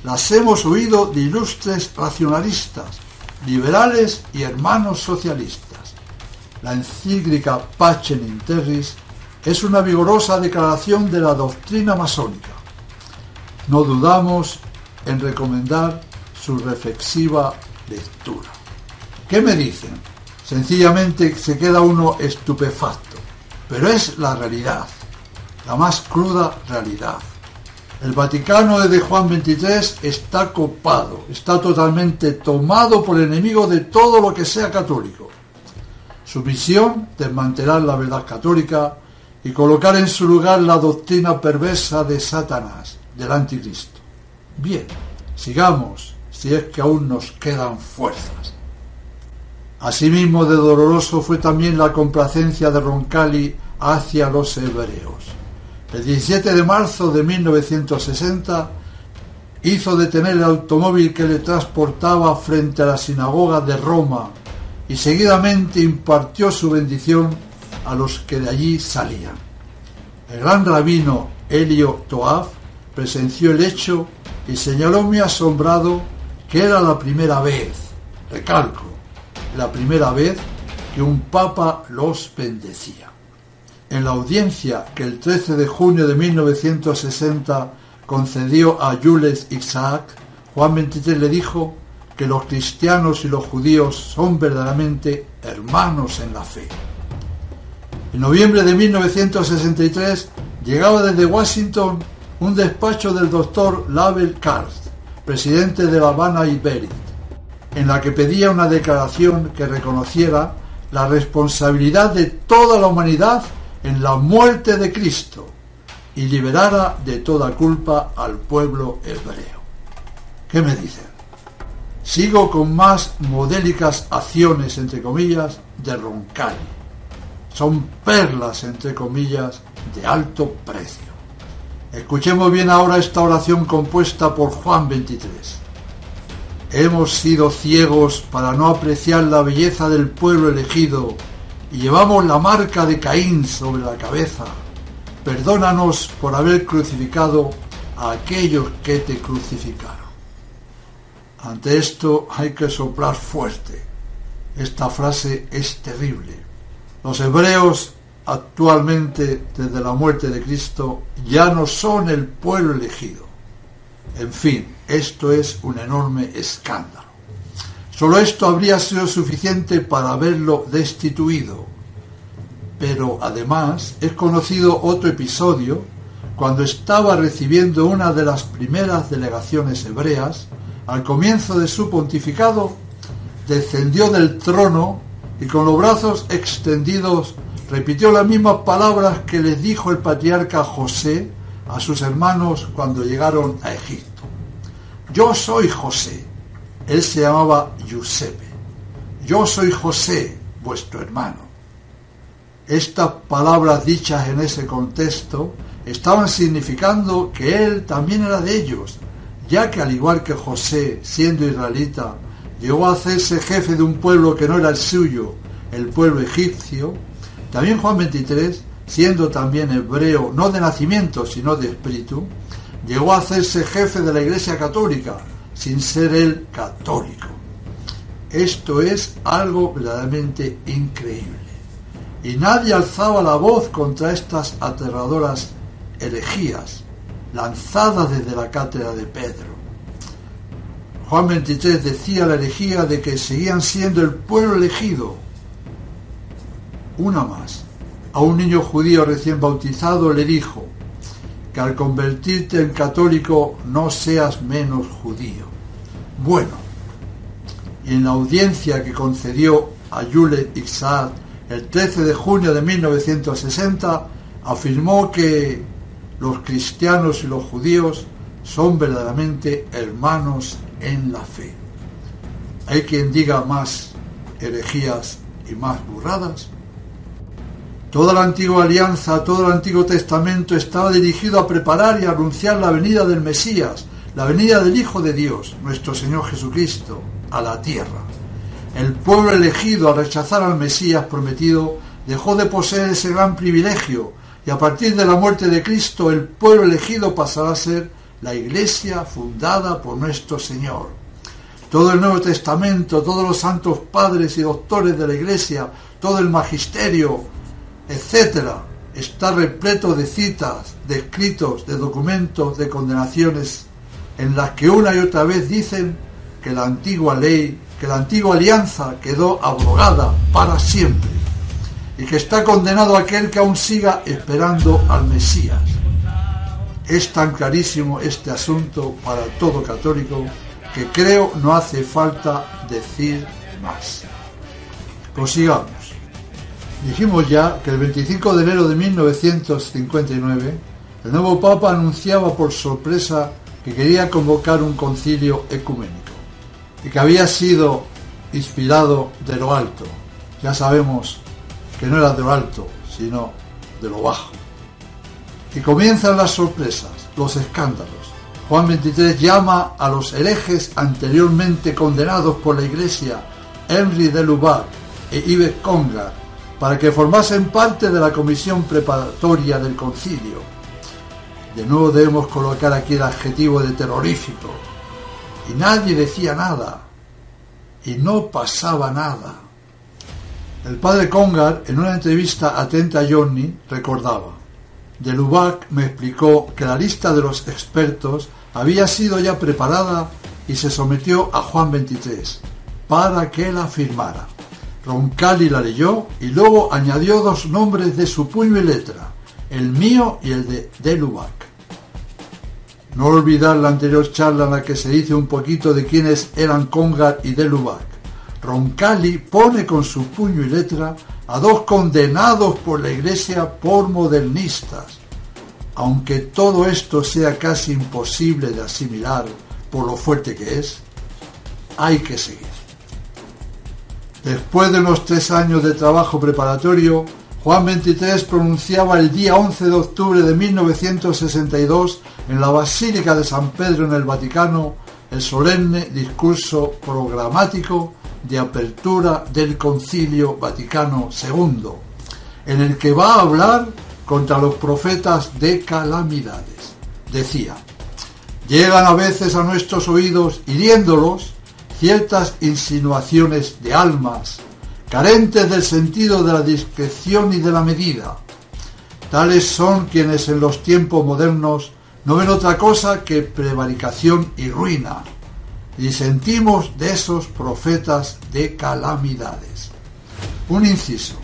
Las hemos oído de ilustres racionalistas, liberales y hermanos socialistas. La encíclica Pacem in Terris es una vigorosa declaración de la doctrina masónica. No dudamos en recomendar su reflexiva lectura. ¿Qué me dicen? Sencillamente se queda uno estupefacto, pero es la realidad, la más cruda realidad. El Vaticano desde Juan veintitrés está copado, está totalmente tomado por el enemigo de todo lo que sea católico. Su misión, desmantelar la verdad católica y colocar en su lugar la doctrina perversa de Satanás, del anticristo. Bien, sigamos, si es que aún nos quedan fuerzas. Asimismo de doloroso fue también la complacencia de Roncalli hacia los hebreos. El diecisiete de marzo de mil novecientos sesenta hizo detener el automóvil que le transportaba frente a la sinagoga de Roma y seguidamente impartió su bendición a los que de allí salían. El gran rabino Elio Toav presenció el hecho y señaló muy asombrado que era la primera vez, recalco, la primera vez que un papa los bendecía. En la audiencia que el trece de junio de mil novecientos sesenta concedió a Jules Isaac, Juan veintitrés le dijo que los cristianos y los judíos son verdaderamente hermanos en la fe. En noviembre de mil novecientos sesenta y tres llegaba desde Washington un despacho del doctor Lambert Beauduin, presidente de La Habana Iberit, en la que pedía una declaración que reconociera la responsabilidad de toda la humanidad en la muerte de Cristo y liberara de toda culpa al pueblo hebreo. ¿Qué me dicen? Sigo con más modélicas acciones, entre comillas, de Roncalli. Son perlas, entre comillas, de alto precio. Escuchemos bien ahora esta oración compuesta por Juan veintitrés. Hemos sido ciegos para no apreciar la belleza del pueblo elegido y llevamos la marca de Caín sobre la cabeza. Perdónanos por haber crucificado a aquellos que te crucificaron. Ante esto hay que soplar fuerte. Esta frase es terrible. Los hebreos actualmente, desde la muerte de Cristo, ya no son el pueblo elegido. En fin, esto es un enorme escándalo. Solo esto habría sido suficiente para haberlo destituido. Pero además es conocido otro episodio cuando estaba recibiendo una de las primeras delegaciones hebreas. Al comienzo de su pontificado, descendió del trono y con los brazos extendidos repitió las mismas palabras que les dijo el patriarca José a sus hermanos cuando llegaron a Egipto. Yo soy José. Él se llamaba Giuseppe. Yo soy José, vuestro hermano. Estas palabras dichas en ese contexto estaban significando que él también era de ellos, ya que al igual que José, siendo israelita, llegó a hacerse jefe de un pueblo que no era el suyo, el pueblo egipcio, también Juan veintitrés, siendo también hebreo, no de nacimiento, sino de espíritu, llegó a hacerse jefe de la Iglesia Católica, sin ser él católico. Esto es algo verdaderamente increíble. Y nadie alzaba la voz contra estas aterradoras herejías, lanzadas desde la cátedra de Pedro. Juan veintitrés decía la herejía de que seguían siendo el pueblo elegido. Una más. A un niño judío recién bautizado le dijo que al convertirte en católico no seas menos judío. Bueno, y en la audiencia que concedió a Jules Isaac el trece de junio de mil novecientos sesenta, afirmó que los cristianos y los judíos son verdaderamente hermanos en la fe. ¿Hay quien diga más herejías y más burradas? Toda la antigua alianza, todo el Antiguo Testamento estaba dirigido a preparar y a anunciar la venida del Mesías, la venida del Hijo de Dios, nuestro Señor Jesucristo, a la tierra. El pueblo elegido, al rechazar al Mesías prometido, dejó de poseer ese gran privilegio, y a partir de la muerte de Cristo, el pueblo elegido pasará a ser la Iglesia fundada por nuestro Señor. Todo el Nuevo Testamento, todos los santos padres y doctores de la Iglesia, todo el magisterio, etcétera, está repleto de citas, de escritos, de documentos, de condenaciones, en las que una y otra vez dicen que la antigua ley, que la antigua alianza quedó abrogada para siempre, y que está condenado aquel que aún siga esperando al Mesías. Es tan clarísimo este asunto para todo católico que creo no hace falta decir más. Prosigamos. Dijimos ya que el veinticinco de enero de mil novecientos cincuenta y nueve el nuevo Papa anunciaba por sorpresa que quería convocar un concilio ecuménico y que había sido inspirado de lo alto. Ya sabemos que no era de lo alto, sino de lo bajo. Y comienzan las sorpresas, los escándalos. Juan veintitrés llama a los herejes anteriormente condenados por la Iglesia, Henri de Lubac e Ives Congar, para que formasen parte de la comisión preparatoria del concilio. De nuevo debemos colocar aquí el adjetivo de terrorífico. Y nadie decía nada. Y no pasaba nada. El padre Congar, en una entrevista atenta a Johnny, recordaba: de Lubac me explicó que la lista de los expertos había sido ya preparada y se sometió a Juan veintitrés para que la firmara. Roncalli la leyó y luego añadió dos nombres de su puño y letra, el mío y el de de Lubac. No olvidar la anterior charla en la que se dice un poquito de quiénes eran Congar y de Lubac. Roncalli pone con su puño y letra a dos condenados por la Iglesia por modernistas. Aunque todo esto sea casi imposible de asimilar por lo fuerte que es, hay que seguir. Después de unos tres años de trabajo preparatorio, Juan veintitrés pronunciaba el día once de octubre de mil novecientos sesenta y dos en la Basílica de San Pedro en el Vaticano el solemne discurso programático de apertura del Concilio Vaticano segundo, en el que va a hablar contra los profetas de calamidades. Decía: llegan a veces a nuestros oídos, hiriéndolos, ciertas insinuaciones de almas, carentes del sentido de la discreción y de la medida. Tales son quienes en los tiempos modernos no ven otra cosa que prevaricación y ruina. Disentimos de esos profetas de calamidades. Un inciso.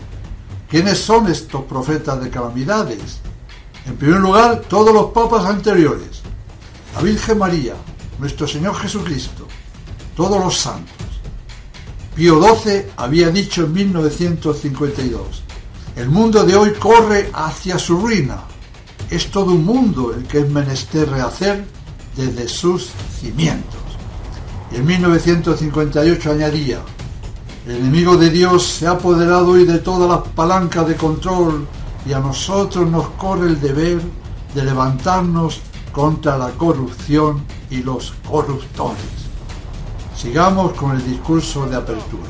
¿Quiénes son estos profetas de calamidades? En primer lugar, todos los papas anteriores, la Virgen María, nuestro Señor Jesucristo, todos los santos. Pío doce había dicho en mil novecientos cincuenta y dos, el mundo de hoy corre hacia su ruina. Es todo un mundo el que es menester rehacer desde sus cimientos. Y en mil novecientos cincuenta y ocho añadía: el enemigo de Dios se ha apoderado hoy de todas las palancas de control y a nosotros nos corre el deber de levantarnos contra la corrupción y los corruptores. Sigamos con el discurso de apertura.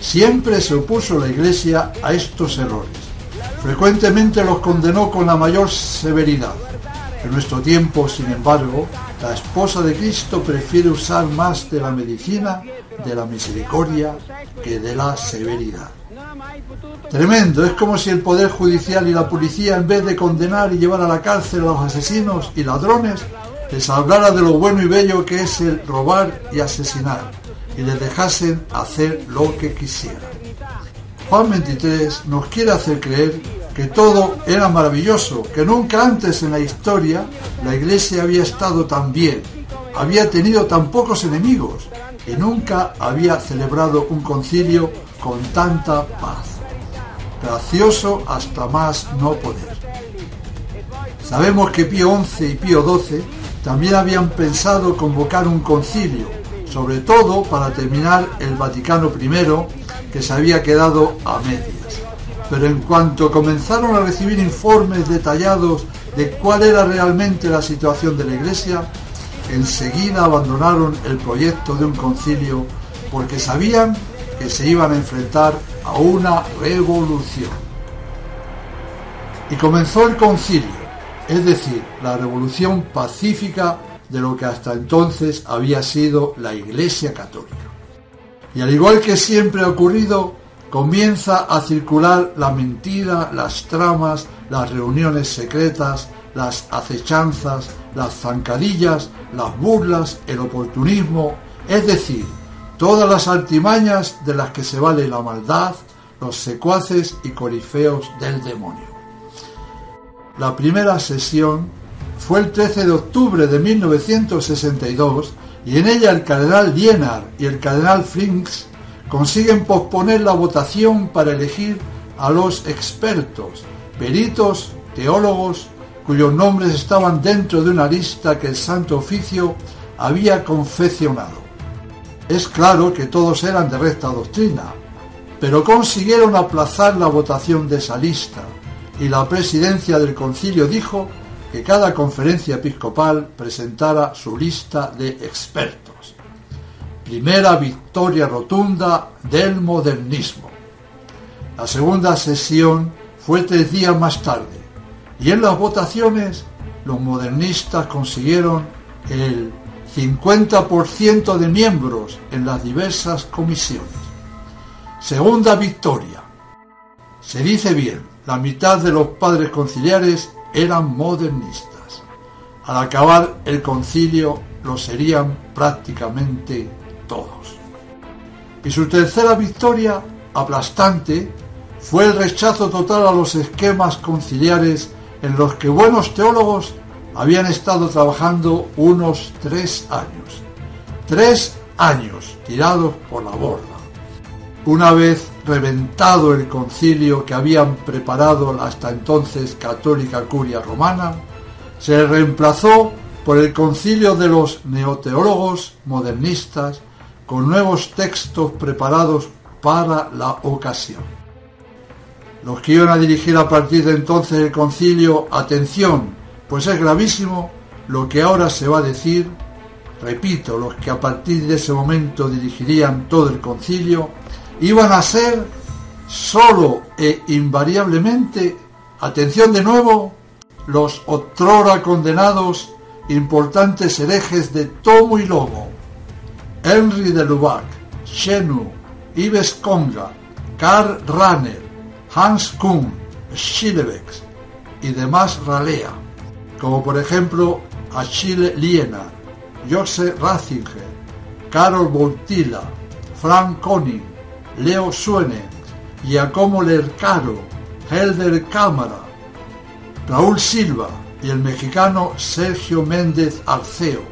Siempre se opuso la Iglesia a estos errores. Frecuentemente los condenó con la mayor severidad. En nuestro tiempo, sin embargo, la esposa de Cristo prefiere usar más de la medicina, de la misericordia, que de la severidad. Tremendo, es como si el Poder Judicial y la policía, en vez de condenar y llevar a la cárcel a los asesinos y ladrones, les hablara de lo bueno y bello que es el robar y asesinar, y les dejasen hacer lo que quisieran. Juan veintitrés nos quiere hacer creer que todo era maravilloso, que nunca antes en la historia la Iglesia había estado tan bien, había tenido tan pocos enemigos y nunca había celebrado un concilio con tanta paz. Gracioso hasta más no poder. Sabemos que Pío once y Pío doce también habían pensado convocar un concilio, sobre todo para terminar el Vaticano primero, que se había quedado a medias. Pero en cuanto comenzaron a recibir informes detallados de cuál era realmente la situación de la Iglesia, enseguida abandonaron el proyecto de un concilio porque sabían que se iban a enfrentar a una revolución. Y comenzó el concilio, es decir, la revolución pacífica de lo que hasta entonces había sido la Iglesia Católica. Y al igual que siempre ha ocurrido, comienza a circular la mentira, las tramas, las reuniones secretas, las acechanzas, las zancadillas, las burlas, el oportunismo, es decir, todas las artimañas de las que se vale la maldad, los secuaces y corifeos del demonio. La primera sesión fue el trece de octubre de mil novecientos sesenta y dos y en ella el cardenal Lienard y el cardenal Frings consiguen posponer la votación para elegir a los expertos, peritos, teólogos, cuyos nombres estaban dentro de una lista que el Santo Oficio había confeccionado. Es claro que todos eran de recta doctrina, pero consiguieron aplazar la votación de esa lista, y la presidencia del concilio dijo que cada conferencia episcopal presentara su lista de expertos. Primera victoria rotunda del modernismo. La segunda sesión fue tres días más tarde, y en las votaciones los modernistas consiguieron el cincuenta por ciento de miembros en las diversas comisiones. Segunda victoria. Se dice bien, la mitad de los padres conciliares eran modernistas. Al acabar el concilio lo serían prácticamente todos. Y su tercera victoria, aplastante, fue el rechazo total a los esquemas conciliares en los que buenos teólogos habían estado trabajando unos tres años. Tres años tirados por la borda. Una vez reventado el concilio que habían preparado la hasta entonces católica curia romana, se reemplazó por el concilio de los neoteólogos modernistas con nuevos textos preparados para la ocasión. Los que iban a dirigir a partir de entonces el concilio, atención, pues es gravísimo lo que ahora se va a decir, repito, los que a partir de ese momento dirigirían todo el concilio, iban a ser solo e invariablemente, atención de nuevo, los otrora condenados importantes herejes de tomo y lomo, Henri de Lubac, Chenu, Ives Congar, Karl Rahner, Hans Kuhn, Schilebex y demás ralea, como por ejemplo Achille Lienard, Joseph Ratzinger, Carol Voltila, Frank Koenig, Leo Suene, Giacomo Lercaro, Helder Cámara, Raúl Silva y el mexicano Sergio Méndez Arceo,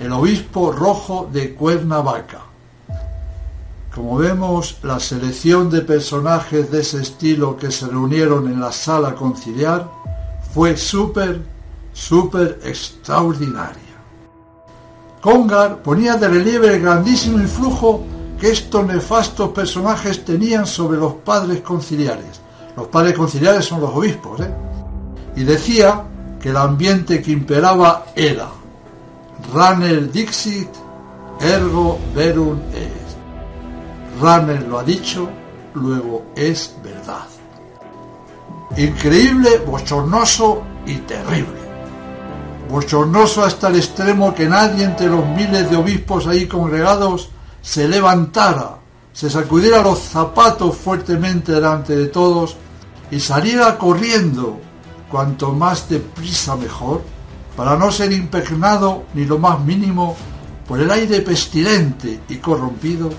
el obispo rojo de Cuernavaca. Como vemos, la selección de personajes de ese estilo que se reunieron en la sala conciliar fue súper, súper extraordinaria. Congar ponía de relieve el grandísimo influjo que estos nefastos personajes tenían sobre los padres conciliares. Los padres conciliares son los obispos, ¿eh? Y decía que el ambiente que imperaba era Rahner dixit, ergo verum est. Rahner lo ha dicho, luego es verdad. Increíble, bochornoso y terrible. Bochornoso hasta el extremo que nadie entre los miles de obispos ahí congregados se levantara, se sacudiera los zapatos fuertemente delante de todos y saliera corriendo, cuanto más deprisa mejor, para no ser impregnado ni lo más mínimo por el aire pestilente y corrompido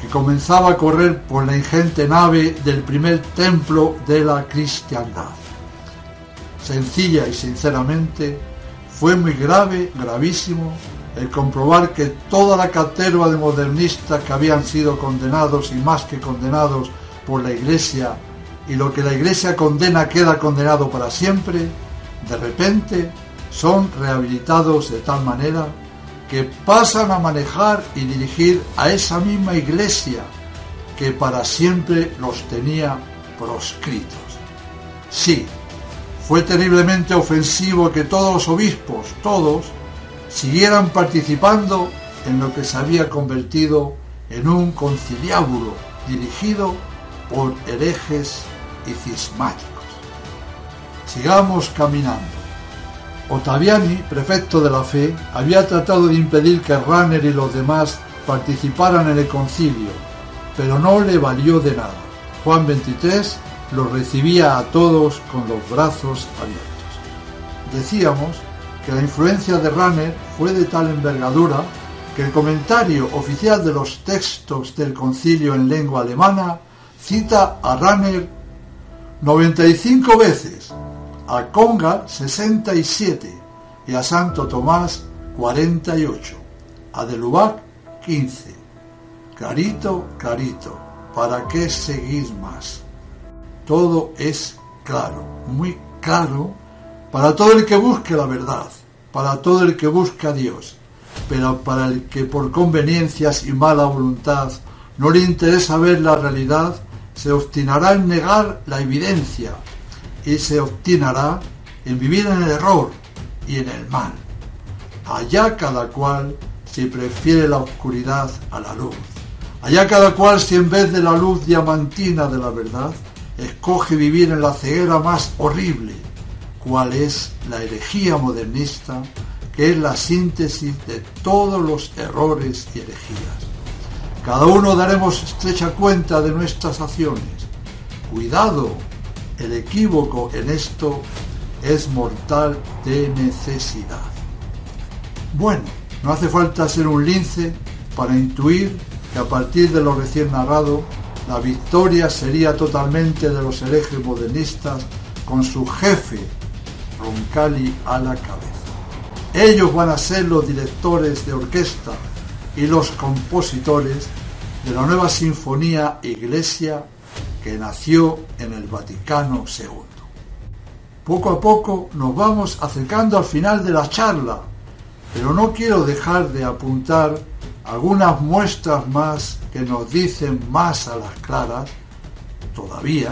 que comenzaba a correr por la ingente nave del primer templo de la cristiandad. Sencilla y sinceramente, fue muy grave, gravísimo, el comprobar que toda la caterva de modernistas que habían sido condenados y más que condenados por la Iglesia, y lo que la Iglesia condena queda condenado para siempre, de repente son rehabilitados de tal manera que pasan a manejar y dirigir a esa misma Iglesia que para siempre los tenía proscritos. Sí, fue terriblemente ofensivo que todos los obispos, todos, siguieran participando en lo que se había convertido en un conciliábulo dirigido por herejes y cismáticos. Sigamos caminando. Ottaviani, prefecto de la fe, había tratado de impedir que Rahner y los demás participaran en el concilio, pero no le valió de nada. Juan veintitrés los recibía a todos con los brazos abiertos. Decíamos que la influencia de Rahner fue de tal envergadura que el comentario oficial de los textos del concilio en lengua alemana cita a Rahner noventa y cinco veces, a Congar sesenta y siete y a Santo Tomás cuarenta y ocho, a de Lubac quince. Clarito, clarito, ¿para qué seguir más? Todo es claro, muy claro, para todo el que busque la verdad, para todo el que busca a Dios, pero para el que por conveniencias y mala voluntad no le interesa ver la realidad, se obstinará en negar la evidencia y se obstinará en vivir en el error y en el mal. Allá cada cual si prefiere la oscuridad a la luz. Allá cada cual si en vez de la luz diamantina de la verdad, escoge vivir en la ceguera más horrible, cual es la herejía modernista, que es la síntesis de todos los errores y herejías. Cada uno daremos estrecha cuenta de nuestras acciones. Cuidado, el equívoco en esto es mortal de necesidad. Bueno, no hace falta ser un lince para intuir que a partir de lo recién narrado, la victoria sería totalmente de los herejes modernistas con su jefe, Roncalli, a la cabeza. Ellos van a ser los directores de orquesta y los compositores de la nueva sinfonía Iglesia que nació en el Vaticano segundo. Poco a poco nos vamos acercando al final de la charla, pero no quiero dejar de apuntar algunas muestras más que nos dicen más a las claras todavía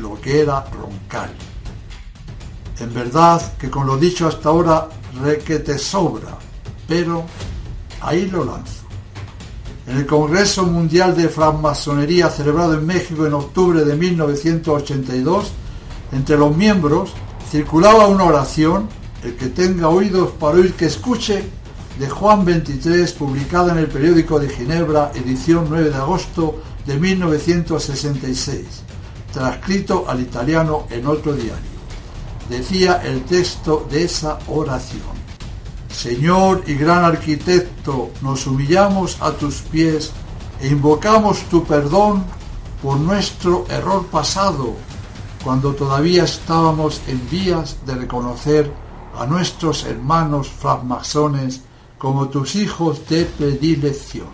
lo que era Roncalli. En verdad que con lo dicho hasta ahora requete sobra, pero ahí lo lanzo. En el Congreso Mundial de Francmasonería celebrado en México en octubre de mil novecientos ochenta y dos, entre los miembros circulaba una oración, el que tenga oídos para oír que escuche, de Juan veintitrés, publicada en el periódico de Ginebra, edición nueve de agosto de mil novecientos sesenta y seis, transcrito al italiano en otro diario. Decía el texto de esa oración: Señor y gran arquitecto, nos humillamos a tus pies e invocamos tu perdón por nuestro error pasado, cuando todavía estábamos en vías de reconocer a nuestros hermanos francmasones como tus hijos de predilección.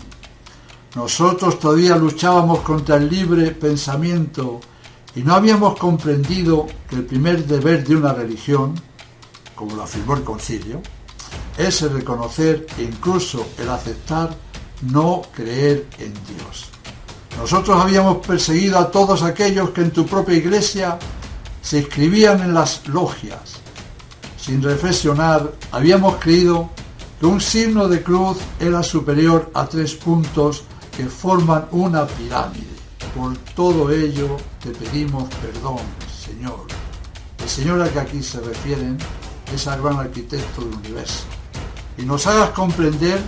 Nosotros todavía luchábamos contra el libre pensamiento y no habíamos comprendido que el primer deber de una religión, como lo afirmó el concilio, es el reconocer e incluso el aceptar no creer en Dios. Nosotros habíamos perseguido a todos aquellos que en tu propia iglesia se inscribían en las logias, sin reflexionar, habíamos creído que un signo de cruz era superior a tres puntos que forman una pirámide. Por todo ello te pedimos perdón, Señor. El Señor al que aquí se refieren es al gran arquitecto del universo. Y nos hagas comprender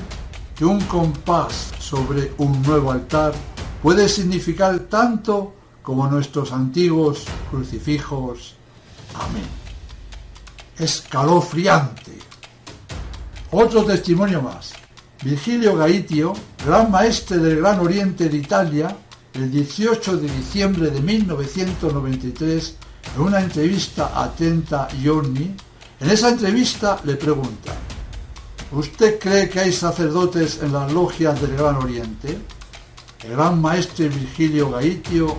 que un compás sobre un nuevo altar puede significar tanto como nuestros antiguos crucifijos. Amén. Escalofriante. Otro testimonio más. Virgilio Gaitio, gran maestre del Gran Oriente de Italia, el dieciocho de diciembre de mil novecientos noventa y tres, en una entrevista atenta a Giorni, en esa entrevista le pregunta: ¿usted cree que hay sacerdotes en las logias del Gran Oriente? El gran maestre Virgilio Gaitio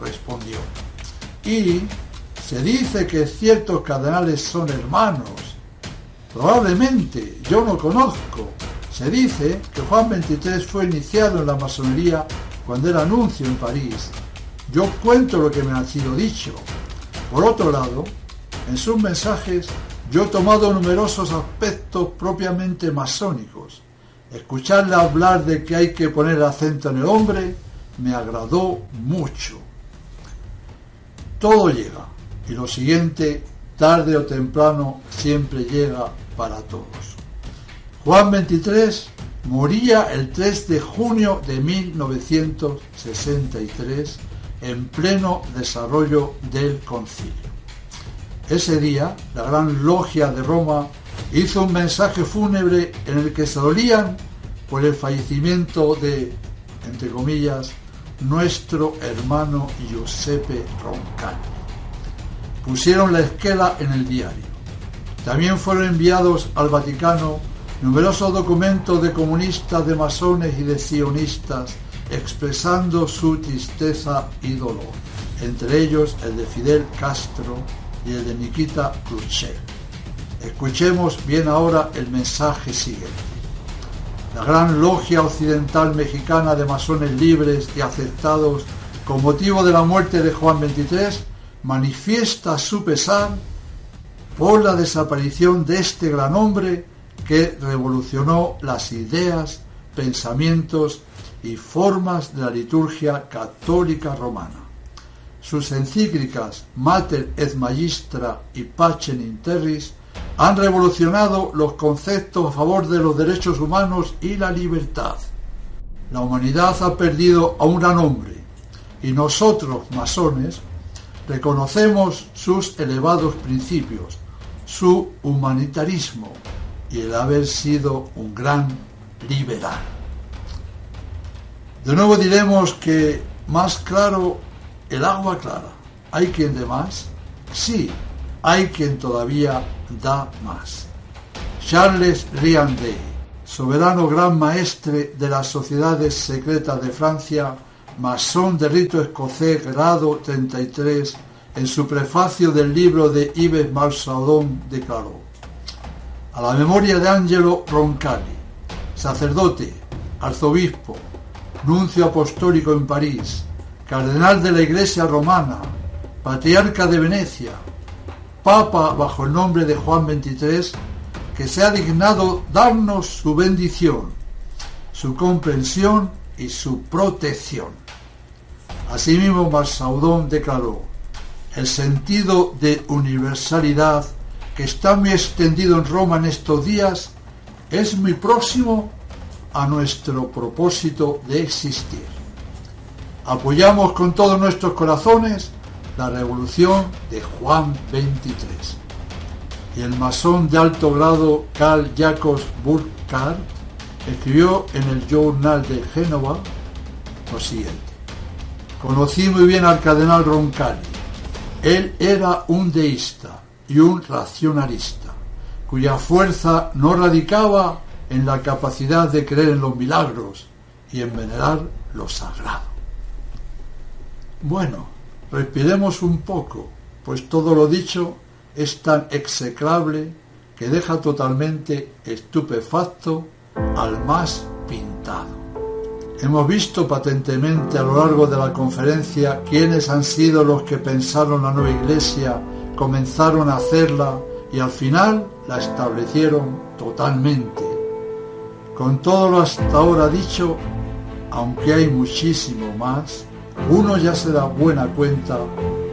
respondió: y se dice que ciertos cardenales son hermanos. Probablemente, yo no conozco. Se dice que Juan veintitrés fue iniciado en la masonería cuando era nuncio en París. Yo cuento lo que me ha sido dicho. Por otro lado, en sus mensajes yo he tomado numerosos aspectos propiamente masónicos. Escucharle hablar de que hay que poner el acento en el hombre me agradó mucho. Todo llega, y lo siguiente, tarde o temprano, siempre llega para todos. Juan veintitrés moría el tres de junio de mil novecientos sesenta y tres, en pleno desarrollo del concilio. Ese día, la Gran Logia de Roma hizo un mensaje fúnebre en el que se dolían por el fallecimiento de, entre comillas, nuestro hermano Giuseppe Roncalli. Pusieron la esquela en el diario. También fueron enviados al Vaticano numerosos documentos de comunistas, de masones y de sionistas expresando su tristeza y dolor, entre ellos el de Fidel Castro y el de Nikita Khrushchev. Escuchemos bien ahora el mensaje siguiente. La Gran Logia Occidental Mexicana de Masones Libres y Aceptados, con motivo de la muerte de Juan veintitrés, manifiesta su pesar por la desaparición de este gran hombre que revolucionó las ideas, pensamientos y formas de la liturgia católica romana. Sus encíclicas Mater et Magistra y Pacem in Terris han revolucionado los conceptos a favor de los derechos humanos y la libertad. La humanidad ha perdido a un gran hombre y nosotros, masones, reconocemos sus elevados principios, su humanitarismo y el haber sido un gran liberal. De nuevo diremos que más claro el agua clara. ¿Hay quien dé más? Sí, hay quien todavía da más. Charles Riandet, soberano gran maestre de las sociedades secretas de Francia, masón de rito escocés grado treinta y tres, en su prefacio del libro de Ives Marsaudón declaró: a la memoria de Angelo Roncalli, sacerdote, arzobispo, nuncio apostólico en París, cardenal de la Iglesia Romana, patriarca de Venecia, papa bajo el nombre de Juan veintitrés, que se ha dignado darnos su bendición, su comprensión y su protección. Asimismo, Marsaudón declaró: el sentido de universalidad que está muy extendido en Roma en estos días es muy próximo a nuestro propósito de existir. Apoyamos con todos nuestros corazones la revolución de Juan veintitrés. Y el masón de alto grado Karl Jacobs Burckhardt escribió en el Journal de Génova lo siguiente: conocí muy bien al cardenal Roncalli. Él era un deísta y un racionalista, cuya fuerza no radicaba en la capacidad de creer en los milagros y en venerar lo sagrado. Bueno, respiremos un poco, pues todo lo dicho es tan execrable que deja totalmente estupefacto al más pintado. Hemos visto patentemente a lo largo de la conferencia quiénes han sido los que pensaron la nueva Iglesia, comenzaron a hacerla y al final la establecieron totalmente. Con todo lo hasta ahora dicho, aunque hay muchísimo más, uno ya se da buena cuenta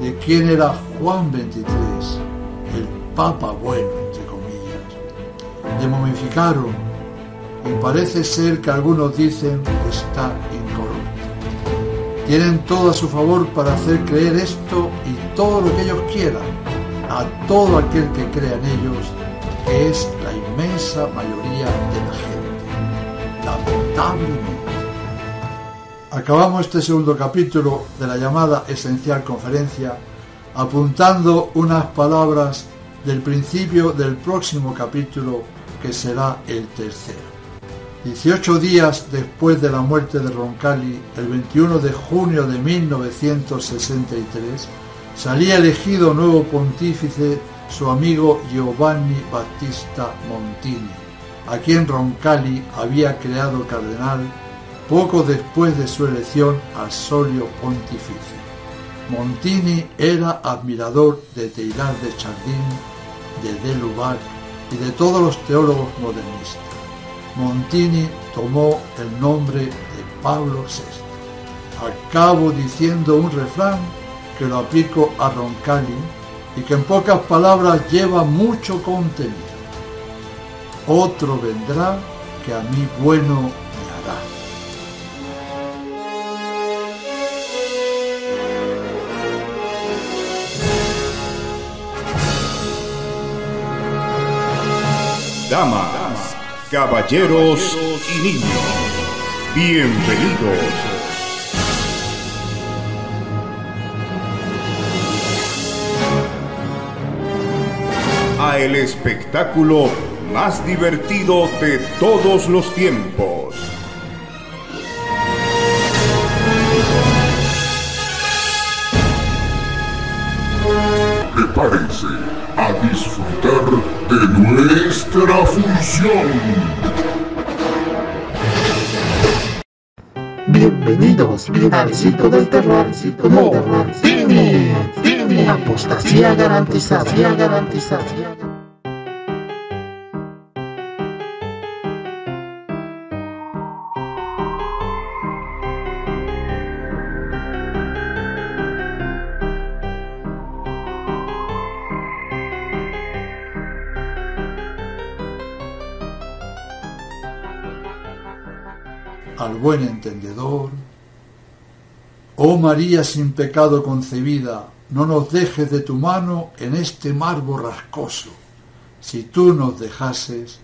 de quién era Juan veintitrés, el Papa bueno, entre comillas. Le momificaron y parece ser que algunos dicen que está incorrupto. Tienen todo a su favor para hacer creer esto y todo lo que ellos quieran, a todo aquel que crea en ellos, que es la inmensa mayoría de la gente, lamentablemente. Acabamos este segundo capítulo de la llamada Esencial Conferencia apuntando unas palabras del principio del próximo capítulo, que será el tercero. dieciocho días después de la muerte de Roncalli, el veintiuno de junio de mil novecientos sesenta y tres, salía elegido nuevo pontífice su amigo Giovanni Battista Montini, a quien Roncalli había creado cardenal poco después de su elección al solio pontificio. Montini era admirador de Teilhard de Chardin, de de Lubac y de todos los teólogos modernistas. Montini tomó el nombre de Pablo sexto. Acabo diciendo un refrán que lo aplico a Roncalli y que en pocas palabras lleva mucho contenido. Otro vendrá que a mí bueno me hará. Damas, caballeros y niños, bienvenidos. A el espectáculo más divertido de todos los tiempos. Prepárense a disfrutar de nuestra función. Bienvenidos al sitio del terror, sitio del terror. Tini, Tini, apostasía garantizada, garantizada. Al buen entendedor. Oh María sin pecado concebida, no nos dejes de tu mano en este mar borrascoso. Si tú nos dejases,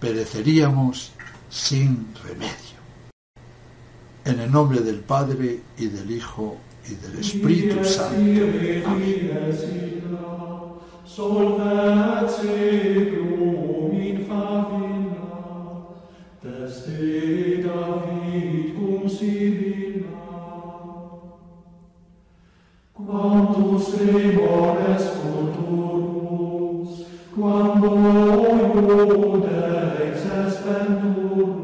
pereceríamos sin remedio. En el nombre del Padre, y del Hijo, y del Espíritu Santo. Amén. Das de David cum Sibila, quantus tremores futuros, quando iudex es ventur.